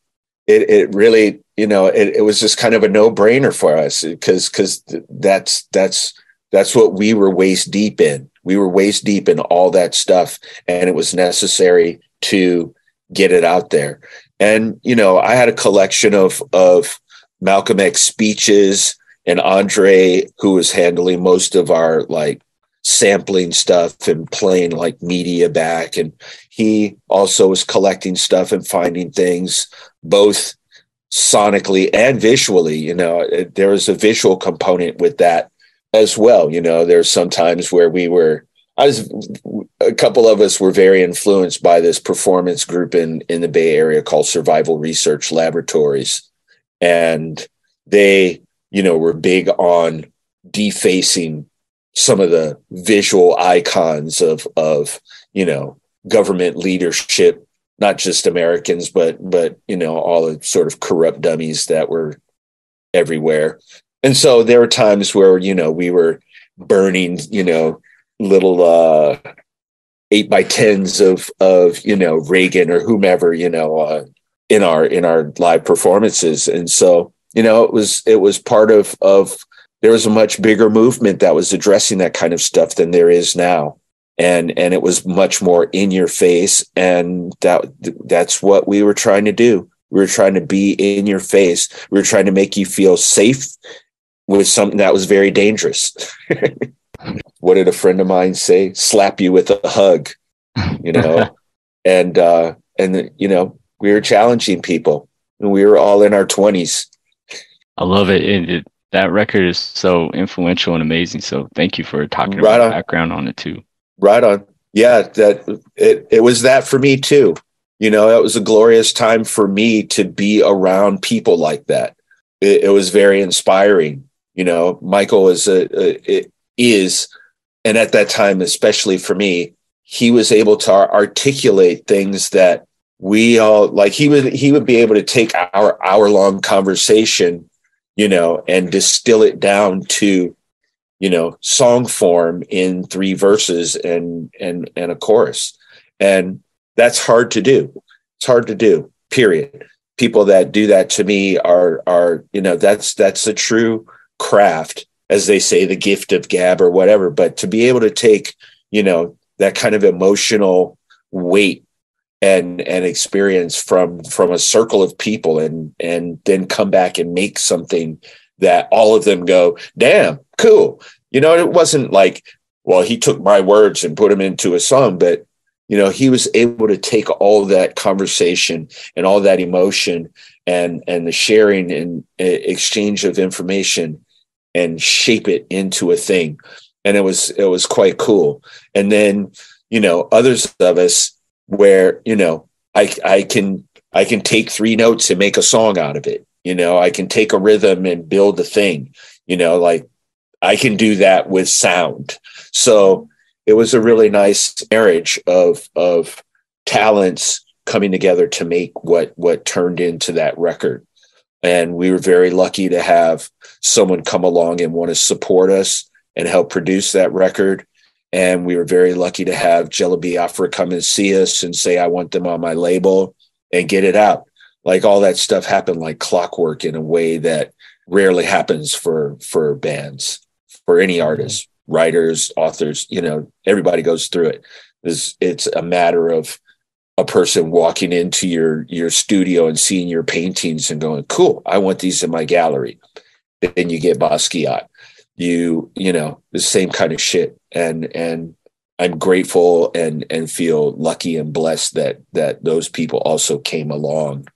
It, it really, you know, it, it was just kind of a no brainer for us, because, because that's, that's, that's what we were waist deep in. We were waist deep in all that stuff, and it was necessary to get it out there. And, you know, I had a collection of, of Malcolm X speeches, and Andre, who was handling most of our like sampling stuff and playing like media back. And he also was collecting stuff and finding things, both sonically and visually. You know, there was a visual component with that as well. You know, there's some times where we were, I was, a couple of us were very influenced by this performance group in, in the Bay Area called Survival Research Laboratories. And they, you know, were big on defacing some of the visual icons of, of, you know, government leadership, not just Americans, but, but, you know, all the sort of corrupt dummies that were everywhere. And so there were times where, you know, we were burning, you know, little uh, eight by tens of, of, you know, Reagan or whomever, you know, uh, in our, in our live performances. And so, you know, it was, it was part of, of, there was a much bigger movement that was addressing that kind of stuff than there is now. And, and it was much more in your face. And that, that's what we were trying to do. We were trying to be in your face. We were trying to make you feel safe with something that was very dangerous. What did a friend of mine say? Slap you with a hug, you know? and, uh, and, you know, we were challenging people, and we were all in our twenties. I love it. And it, that record is so influential and amazing. So thank you for talking right about on. The background on it too. Right on. Yeah, that it, it was that for me too. You know, it was a glorious time for me to be around people like that. It, it was very inspiring. You know, Michael is a, a it is, and at that time, especially for me, he was able to articulate things that we all like. He would he would be able to take our hour long conversation, you know, and distill it down to, you know, song form in three verses and, and, and a chorus. And that's hard to do. It's hard to do, period. People that do that to me are, are, you know, that's, that's a true craft, as they say, the gift of gab or whatever. But to be able to take, you know, that kind of emotional weight and, and experience from, from a circle of people and, and then come back and make something that all of them go, damn, cool. You know, it wasn't like, well, he took my words and put them into a song, but, you know, he was able to take all that conversation and all that emotion and, and the sharing and exchange of information and shape it into a thing. And it was, it was quite cool. And then, you know, others of us where, you know, I, I can, I can take three notes and make a song out of it. You know, I can take a rhythm and build a thing, you know, like I can do that with sound. So it was a really nice marriage of, of talents coming together to make what what turned into that record. And we were very lucky to have someone come along and want to support us and help produce that record. And we were very lucky to have Jella Biafra come and see us and say, I want them on my label, and get it out. Like, all that stuff happened like clockwork in a way that rarely happens for, for bands, for any artists, writers, authors, you know, everybody goes through it. It's, it's a matter of a person walking into your, your studio and seeing your paintings and going, cool, I want these in my gallery. Then you get Basquiat. You, you know, the same kind of shit. And, and I'm grateful and, and feel lucky and blessed that, that those people also came along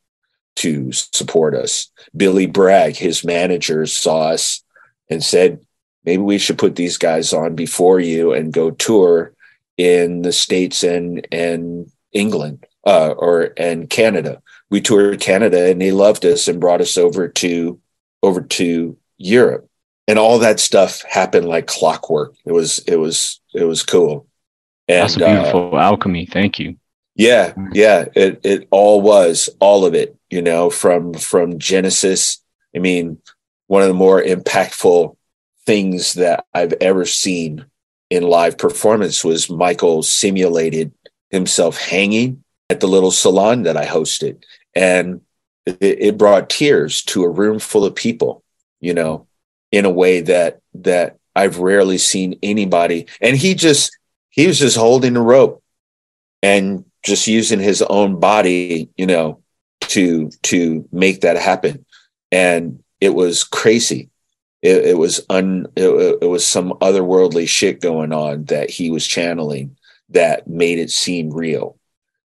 to support us. Billy Bragg, his manager, saw us and said, maybe we should put these guys on before you and go tour in the States and, and England, uh, or, and Canada. We toured Canada and they loved us and brought us over to, over to Europe. And all that stuff happened like clockwork. It was, it was, it was cool. And that's a beautiful uh, alchemy. Thank you. Yeah. Yeah. It, it all was, all of it, you know, from, from Genesis. I mean, one of the more impactful things that I've ever seen in live performance was Michael simulated himself hanging at the little salon that I hosted. And it, it brought tears to a room full of people, you know, in a way that, that I've rarely seen anybody. And he just, he was just holding the rope and just using his own body, you know, to, to make that happen. And it was crazy. It, it was un, it, it was some otherworldly shit going on that he was channeling that made it seem real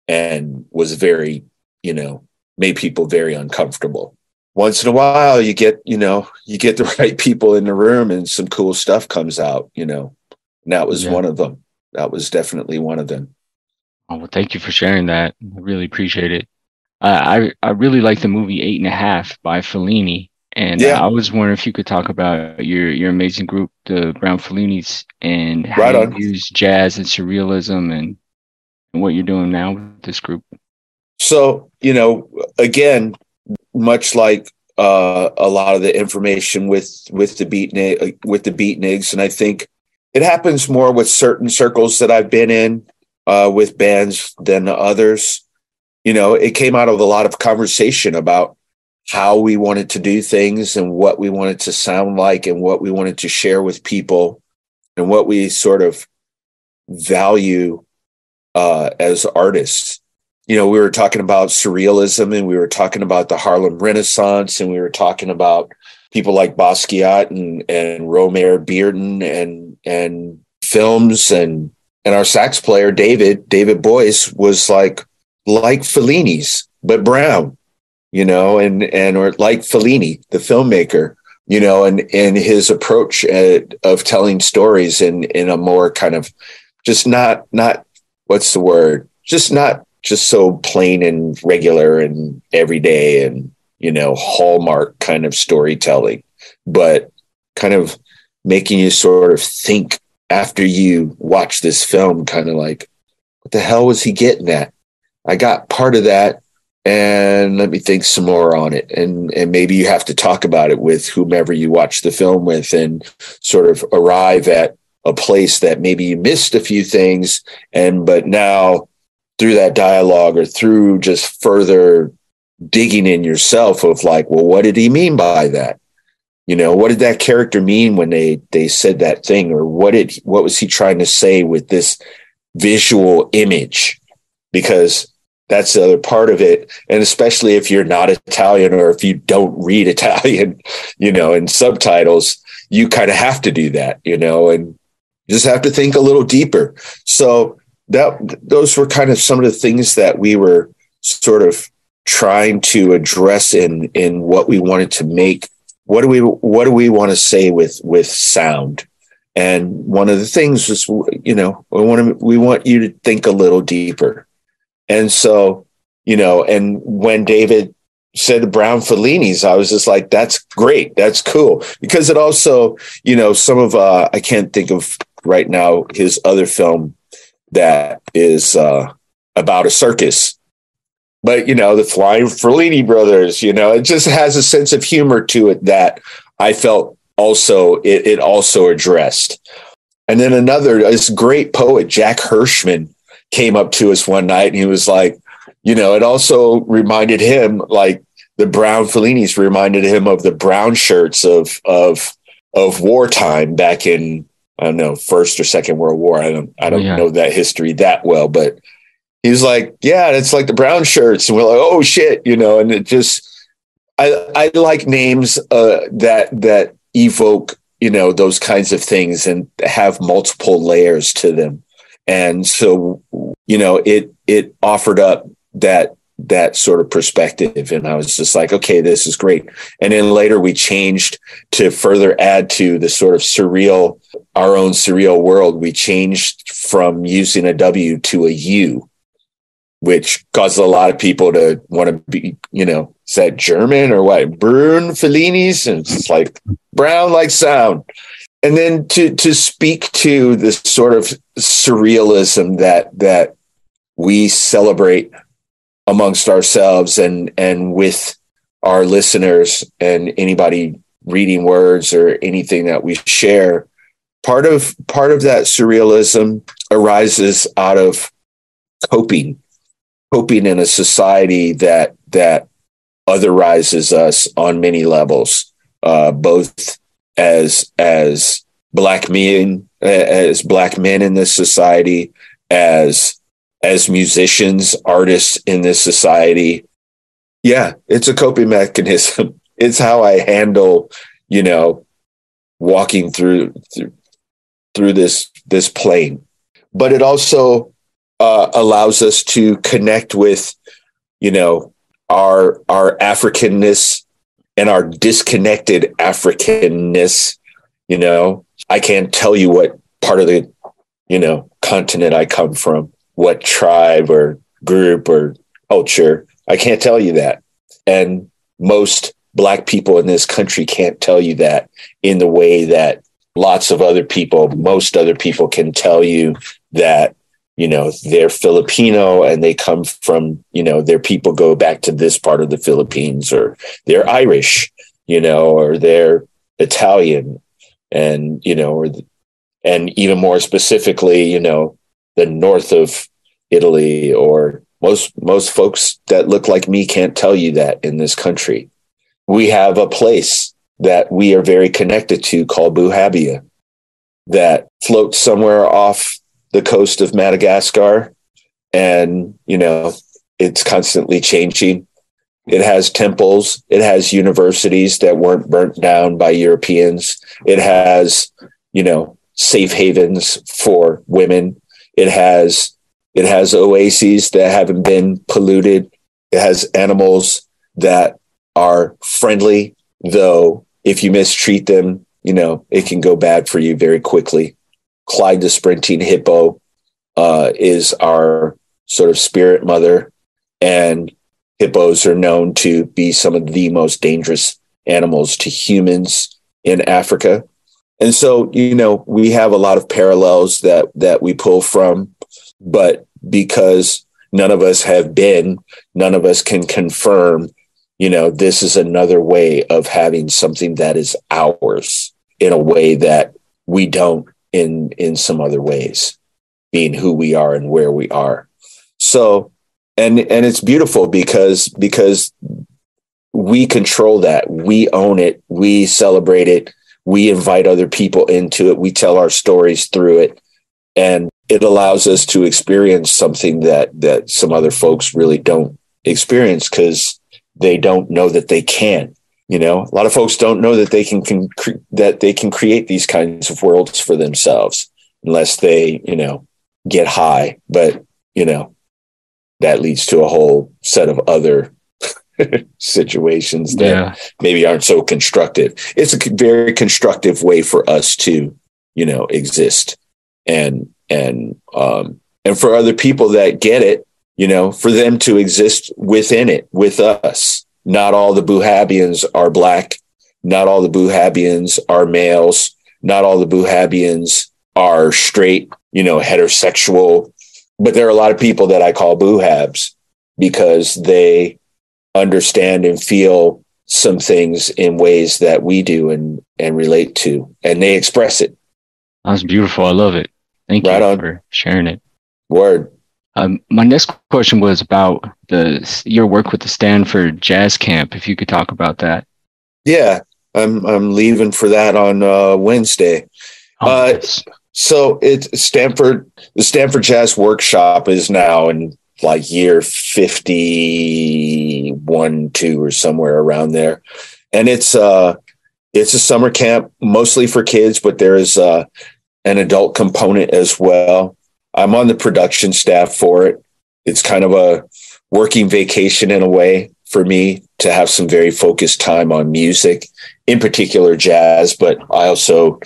and was very, you know, made people very uncomfortable. Once in a while you get, you know, you get the right people in the room and some cool stuff comes out, you know, and that was yeah. one of them. That was definitely one of them. Oh, well, thank you for sharing that. I really appreciate it. Uh, I, I really like the movie Eight and a Half by Fellini. And yeah. I was wondering if you could talk about your, your amazing group, the Broun Fellinis, and how right you on. use jazz and surrealism and, and what you're doing now with this group. So, you know, again, much like uh, a lot of the information with with the beatnik with the Beatnigs, and I think it happens more with certain circles that I've been in uh, with bands than others. You know, it came out of a lot of conversation about how we wanted to do things and what we wanted to sound like and what we wanted to share with people and what we sort of value uh, as artists. You know, we were talking about surrealism and we were talking about the Harlem Renaissance and we were talking about people like Basquiat and, and Romare Bearden and, and films and, and our sax player, David, David Boyce was like, like Fellini's, but brown, you know, and, and, or like Fellini, the filmmaker, you know, and, and his approach at, of telling stories in, in a more kind of just not, not what's the word, just not, just so plain and regular and everyday and, you know, hallmark kind of storytelling, but kind of making you sort of think after you watch this film, kind of like, what the hell was he getting at? I got part of that and let me think some more on it. And, and maybe you have to talk about it with whomever you watch the film with and sort of arrive at a place that maybe you missed a few things. And, but now, through that dialogue or through just further digging in yourself of like, well, what did he mean by that? You know, what did that character mean when they, they said that thing, or what did, what was he trying to say with this visual image? Because that's the other part of it. And especially if you're not Italian or if you don't read Italian, you know, in subtitles, you kind of have to do that, you know, and just have to think a little deeper. So, that those were kind of some of the things that we were sort of trying to address in, in what we wanted to make. What do we, what do we want to say with, with sound? And one of the things was, you know, we want to, we want you to think a little deeper. And so, you know, and when David said the Broun Fellinis, I was just like, that's great. That's cool. Because it also, you know, some of, uh, I can't think of right now his other film, that is uh, about a circus But, you know, the Flying Fellini Brothers, you know, it just has a sense of humor to it that I felt also it, it also addressed. And then another, this great poet, Jack Hirschman, came up to us one night and he was like, you know, it also reminded him, like the Broun Fellinis reminded him of the brown shirts of of of wartime back in, I don't know, First or Second World War. I don't I don't yeah. know that history that well, but he was like, yeah, it's like the brown shirts. And we're like, oh shit, you know, and it just, I I like names uh, that that evoke, you know, those kinds of things and have multiple layers to them. And so, you know, it it offered up that that sort of perspective. And I was just like, okay, this is great. And then later we changed to further add to the sort of surreal, our own surreal world. We changed from using a W to a U, which caused a lot of people to want to be, you know, is that German or what? Broun Fellinis? And it's like brown like sound. And then to to speak to this sort of surrealism that that we celebrate amongst ourselves and and with our listeners and anybody reading words or anything that we share, part of part of that surrealism arises out of coping, coping in a society that that otherizes us on many levels, uh, both as as black men, as black men in this society, as as musicians, artists in this society. Yeah, it's a coping mechanism. It's how I handle, you know, walking through through, through this this plane. But it also uh, allows us to connect with, you know, our our Africanness and our disconnected Africanness. You know, I can't tell you what part of the, you know, continent I come from, what tribe or group or culture. I can't tell you that. And most black people in this country can't tell you that in the way that lots of other people, most other people can tell you that, you know, they're Filipino and they come from, you know, their people go back to this part of the Philippines, or they're Irish, you know, or they're Italian, and, you know, or, and even more specifically, you know, the north of Italy, or most, most folks that look like me can't tell you that in this country. We have a place that we are very connected to called Buhabia that floats somewhere off the coast of Madagascar, and, you know, it's constantly changing. It has temples. It has universities that weren't burnt down by Europeans. It has, you know, safe havens for women. It has, it has oases that haven't been polluted. It has animals that are friendly, though if you mistreat them, you know, it can go bad for you very quickly. Clyde the sprinting hippo uh, is our sort of spirit mother, and hippos are known to be some of the most dangerous animals to humans in Africa. And so, you know, we have a lot of parallels that that we pull from, but because none of us have been, none of us can confirm, you know, this is another way of having something that is ours in a way that we don't in in some other ways, being who we are and where we are. So, and and it's beautiful because because we control that. We own it. We celebrate it. We invite other people into it. We tell our stories through it, and it allows us to experience something that that some other folks really don't experience because they don't know that they can. You know, a lot of folks don't know that they can, can cre- that they can create these kinds of worlds for themselves unless they, you know, get high. But, you know, that leads to a whole set of other situations that yeah. maybe aren't so constructive. It's a very constructive way for us to, you know, exist, and and um and for other people that get it, you know, for them to exist within it with us. Not all the Buhabians are black. Not all the Buhabians are males. Not all the Buhabians are straight, you know, heterosexual. But there are a lot of people that I call Buhabs because they understand and feel some things in ways that we do and, and relate to, and they express it. That's beautiful. I love it. Thank right you on. For sharing it. Word. Um, my next question was about the your work with the Stanford Jazz Camp. If you could talk about that. Yeah, I'm I'm leaving for that on uh, Wednesday. Oh, uh, yes. So it's Stanford. The Stanford Jazz Workshop is now in like year fifty-one, two, or somewhere around there, and it's uh it's a summer camp mostly for kids, but there is uh, an adult component as well. I'm on the production staff for it. It's kind of a working vacation in a way for me to have some very focused time on music, in particular jazz, but I also,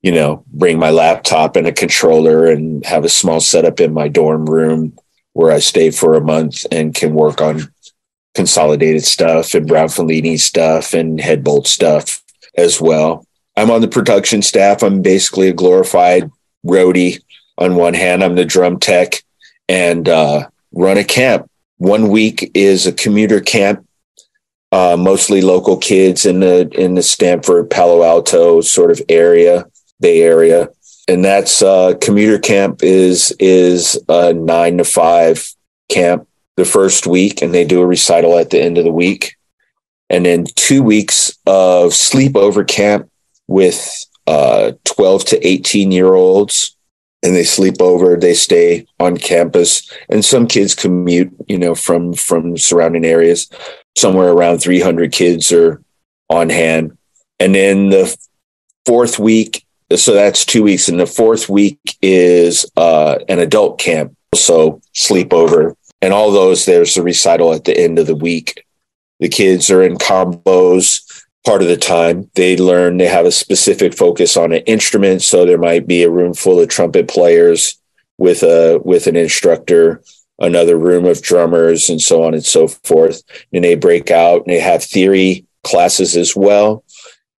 you know, bring my laptop and a controller and have a small setup in my dorm room where I stay for a month and can work on Consolidated stuff and Broun Fellinis stuff and Headbolt stuff as well. I'm on the production staff. I'm basically a glorified roadie. On one hand, I'm the drum tech and uh, run a camp. One week is a commuter camp, uh, mostly local kids in the in the Stanford, Palo Alto sort of area, Bay Area. And that's uh, commuter camp is is a nine to five camp the first week, and they do a recital at the end of the week. And then two weeks of sleepover camp with uh, twelve to eighteen year olds. And they sleep over, they stay on campus, and some kids commute, you know, from, from surrounding areas. Somewhere around three hundred kids are on hand. And then the fourth week, so that's two weeks. And the fourth week is uh, an adult camp, so sleepover. And all those, there's a recital at the end of the week. The kids are in combos. Part of the time they learn, they have a specific focus on an instrument. So there might be a room full of trumpet players with a, with an instructor, another room of drummers, and so on and so forth. And they break out and they have theory classes as well.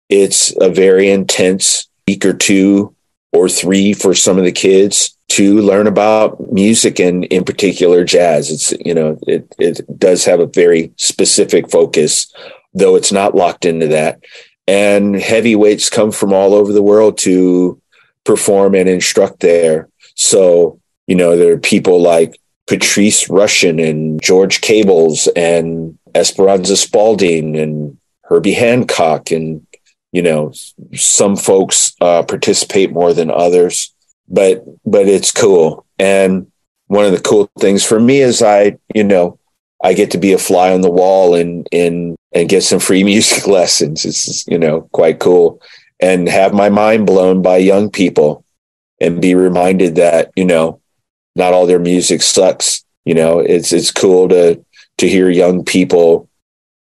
It's a very intense week or two or three for some of the kids to learn about music and in particular jazz. It's, you know, it, it does have a very specific focus, though it's not locked into that. And heavyweights come from all over the world to perform and instruct there. So, you know, there are people like Patrice Rushen and George Cables and Esperanza Spalding and Herbie Hancock. And, you know, some folks uh, participate more than others, but, but it's cool. And one of the cool things for me is I, you know, I get to be a fly on the wall and, and, and get some free music lessons. It's, you know, quite cool, and have my mind blown by young people and be reminded that, you know, not all their music sucks. You know, it's, it's cool to, to hear young people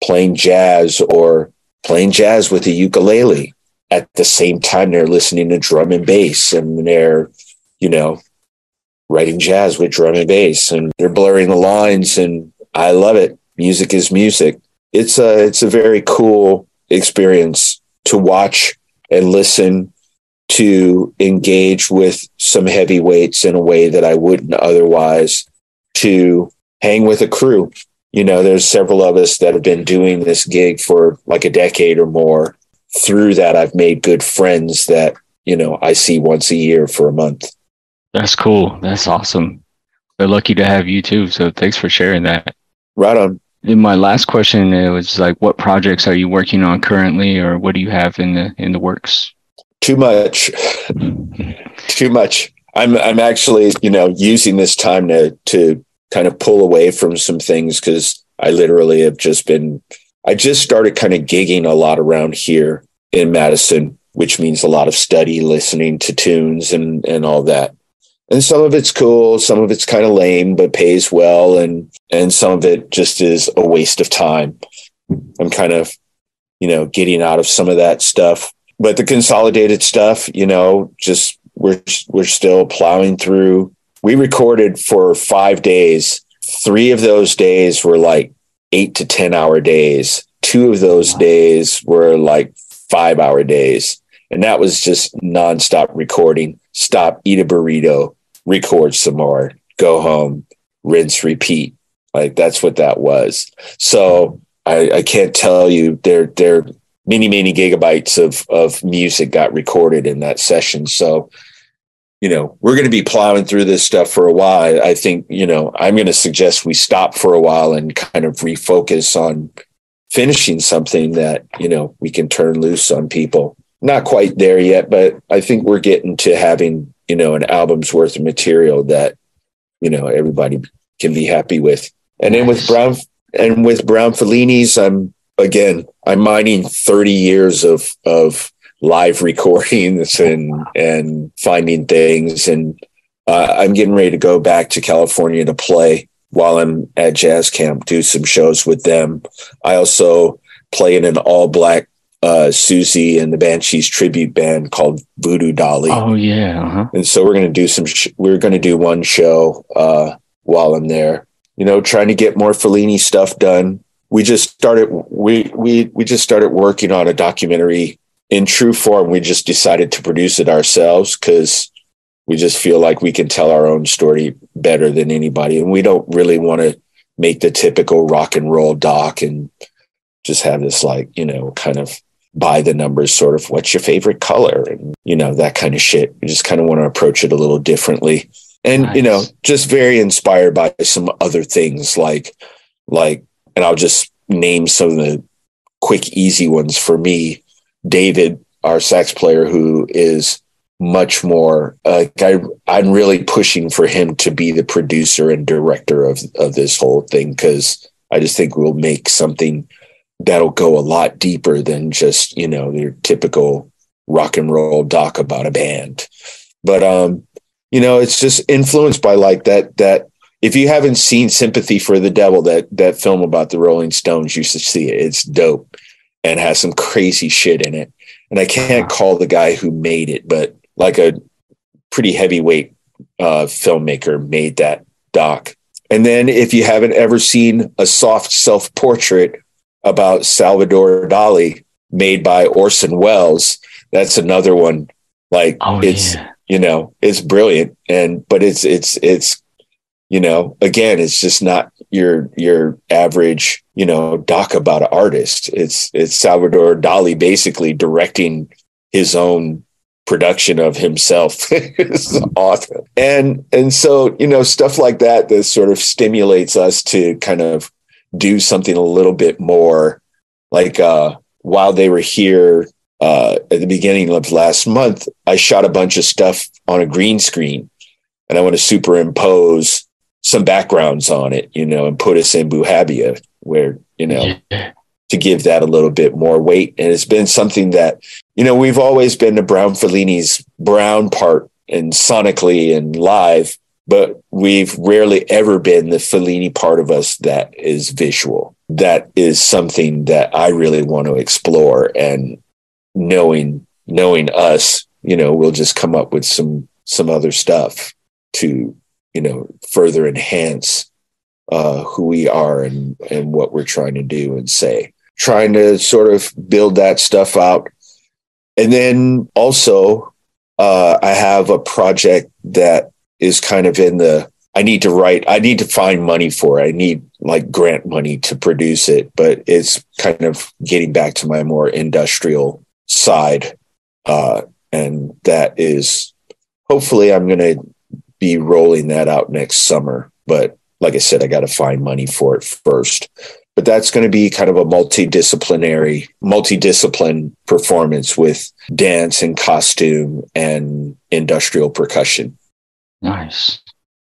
playing jazz or playing jazz with a ukulele at the same time they're listening to drum and bass, and they're, you know, writing jazz with drum and bass, and they're blurring the lines. And I love it. Music is music. It's a, it's a very cool experience to watch and listen to, engage with some heavyweights in a way that I wouldn't otherwise, to hang with a crew. You know, there's several of us that have been doing this gig for like a decade or more. Through that, I've made good friends that, you know, I see once a year for a month. That's cool. That's awesome. We're lucky to have you too. So thanks for sharing that. Right on. In my last question, it was like, what projects are you working on currently, or what do you have in the in the works? Too much, too much. I'm I'm actually, you know, using this time to to kind of pull away from some things, because I literally have just been. I just started kind of gigging a lot around here in Madison, which means a lot of study, listening to tunes, and and all that. And some of it's cool, some of it's kind of lame, but pays well, and and some of it just is a waste of time. I'm kind of, you know, getting out of some of that stuff. But the Consolidated stuff, you know, just we're we're still plowing through. We recorded for five days. Three of those days were like eight to ten hour days. Two of those days were like five hour days. And that was just nonstop recording. Stop, eat a burrito, record some more, go home, rinse, repeat. Like, that's what that was. So I, I can't tell you there, there many, many gigabytes of, of music got recorded in that session. So, you know, we're going to be plowing through this stuff for a while. I think, you know, I'm going to suggest we stop for a while and kind of refocus on finishing something that, you know, we can turn loose on people. Not quite there yet, but I think we're getting to having, you know, an album's worth of material that, you know, everybody can be happy with. And then with Broun and with Broun Fellinis, I'm again, I'm mining thirty years of, of live recordings and, and finding things. And uh, I'm getting ready to go back to California to play while I'm at jazz camp, do some shows with them. I also play in an all black uh, Susie and the Banshees tribute band called Voodoo Dolly. Oh yeah. Uh-huh. And so we're going to do some, sh- we're going to do one show uh, while I'm there, you know, trying to get more Fellini stuff done. We just started, we, we, we just started working on a documentary in true form. We just decided to produce it ourselves because we just feel like we can tell our own story better than anybody. And we don't really want to make the typical rock and roll doc and just have this, like, you know, kind of by the numbers sort of what's your favorite color and, you know, that kind of shit. We just kind of want to approach it a little differently. And, nice. You know, just very inspired by some other things like, like, and I'll just name some of the quick, easy ones for me. David, our sax player, who is much more uh, I, I'm really pushing for him to be the producer and director of, of this whole thing, because I just think we'll make something that'll go a lot deeper than just, you know, your typical rock and roll doc about a band. But, um, you know, it's just influenced by like that, that if you haven't seen Sympathy for the Devil, that, that film about the Rolling Stones, you should see it. It's dope and has some crazy shit in it. And I can't call the guy who made it, but like a pretty heavyweight uh, filmmaker made that doc. And then if you haven't ever seen a soft self-portrait about Salvador Dali made by Orson Welles, that's another one. Like, oh, it's, yeah. You know, it's brilliant. And, but it's, it's, it's, you know, again, it's just not your, your average, you know, doc about an artist. It's, it's Salvador Dali basically directing his own production of himself. It's awesome. And, and so, you know, stuff like that, that sort of stimulates us to kind of do something a little bit more. Like, uh, while they were here, uh, at the beginning of last month, I shot a bunch of stuff on a green screen and I want to superimpose some backgrounds on it, you know, and put us in Buhabia where, you know, yeah. to give that a little bit more weight. And it's been something that, you know, we've always been to Broun Fellinis' Broun part and sonically and live, but we've rarely ever been the Fellini part of us that is visual. That is something that I really want to explore, and knowing, knowing us, you know, we'll just come up with some, some other stuff to, you know, further enhance uh, who we are and, and what we're trying to do and say, trying to sort of build that stuff out. And then also uh, I have a project that is kind of in the, I need to write, I need to find money for it. I need like grant money to produce it, but it's kind of getting back to my more industrial side. Uh, and that is, hopefully I'm going to be rolling that out next summer. But like I said, I got to find money for it first. But that's going to be kind of a multidisciplinary, multidiscipline performance with dance and costume and industrial percussion. Nice.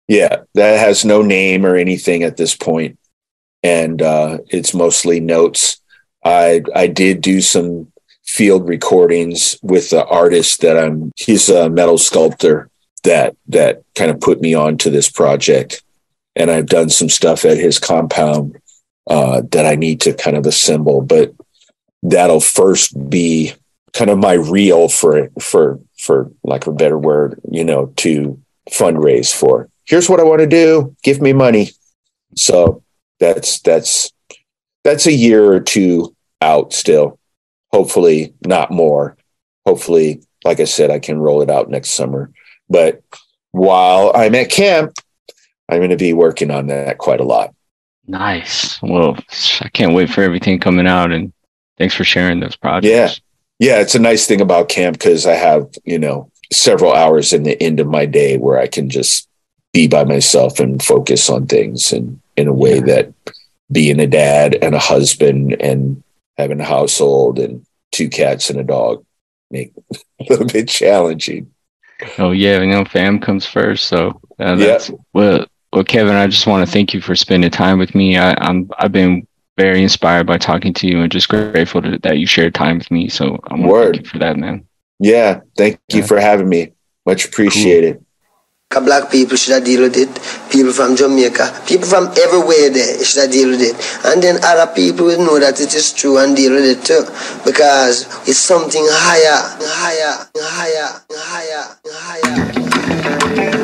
Yeah, that has no name or anything at this point. And uh, it's mostly notes. I I did do some field recordings with the artist that I'm, he's a metal sculptor that that kind of put me onto this project. And I've done some stuff at his compound Uh, that I need to kind of assemble, but that'll first be kind of my reel for, for, for lack of a better word, you know, to fundraise for. Here's what I want to do. Give me money. So that's, that's, that's a year or two out still. Hopefully not more. Hopefully, like I said, I can roll it out next summer, but while I'm at camp, I'm going to be working on that quite a lot. Nice. Well, I can't wait for everything coming out, and thanks for sharing those projects. Yeah. Yeah. It's a nice thing about camp, because I have, you know, several hours in the end of my day where I can just be by myself and focus on things, and in a way yeah. that being a dad and a husband and having a household and two cats and a dog make it a little bit challenging. Oh yeah. You know, fam comes first. So uh, that's yeah. what, Well, Kevin, I just want to thank you for spending time with me. I, I'm, I've been very inspired by talking to you, and just grateful to, that you shared time with me. So I want Word. to thank you for that, man. Yeah. Thank yeah. you for having me. Much appreciated. Cool. Black people should have deal with it. People from Jamaica, people from everywhere there should have deal with it. And then other people will know that it is true and deal with it too. Because it's something higher, higher, higher, higher, higher.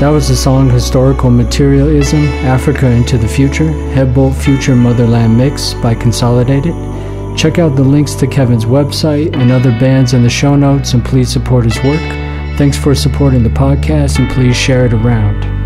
That was the song Historical Materialism, Africa into the Future, Headbolt Future Motherland Mix by Consolidated. Check out the links to Kevin's website and other bands in the show notes, and please support his work. Thanks for supporting the podcast, and please share it around.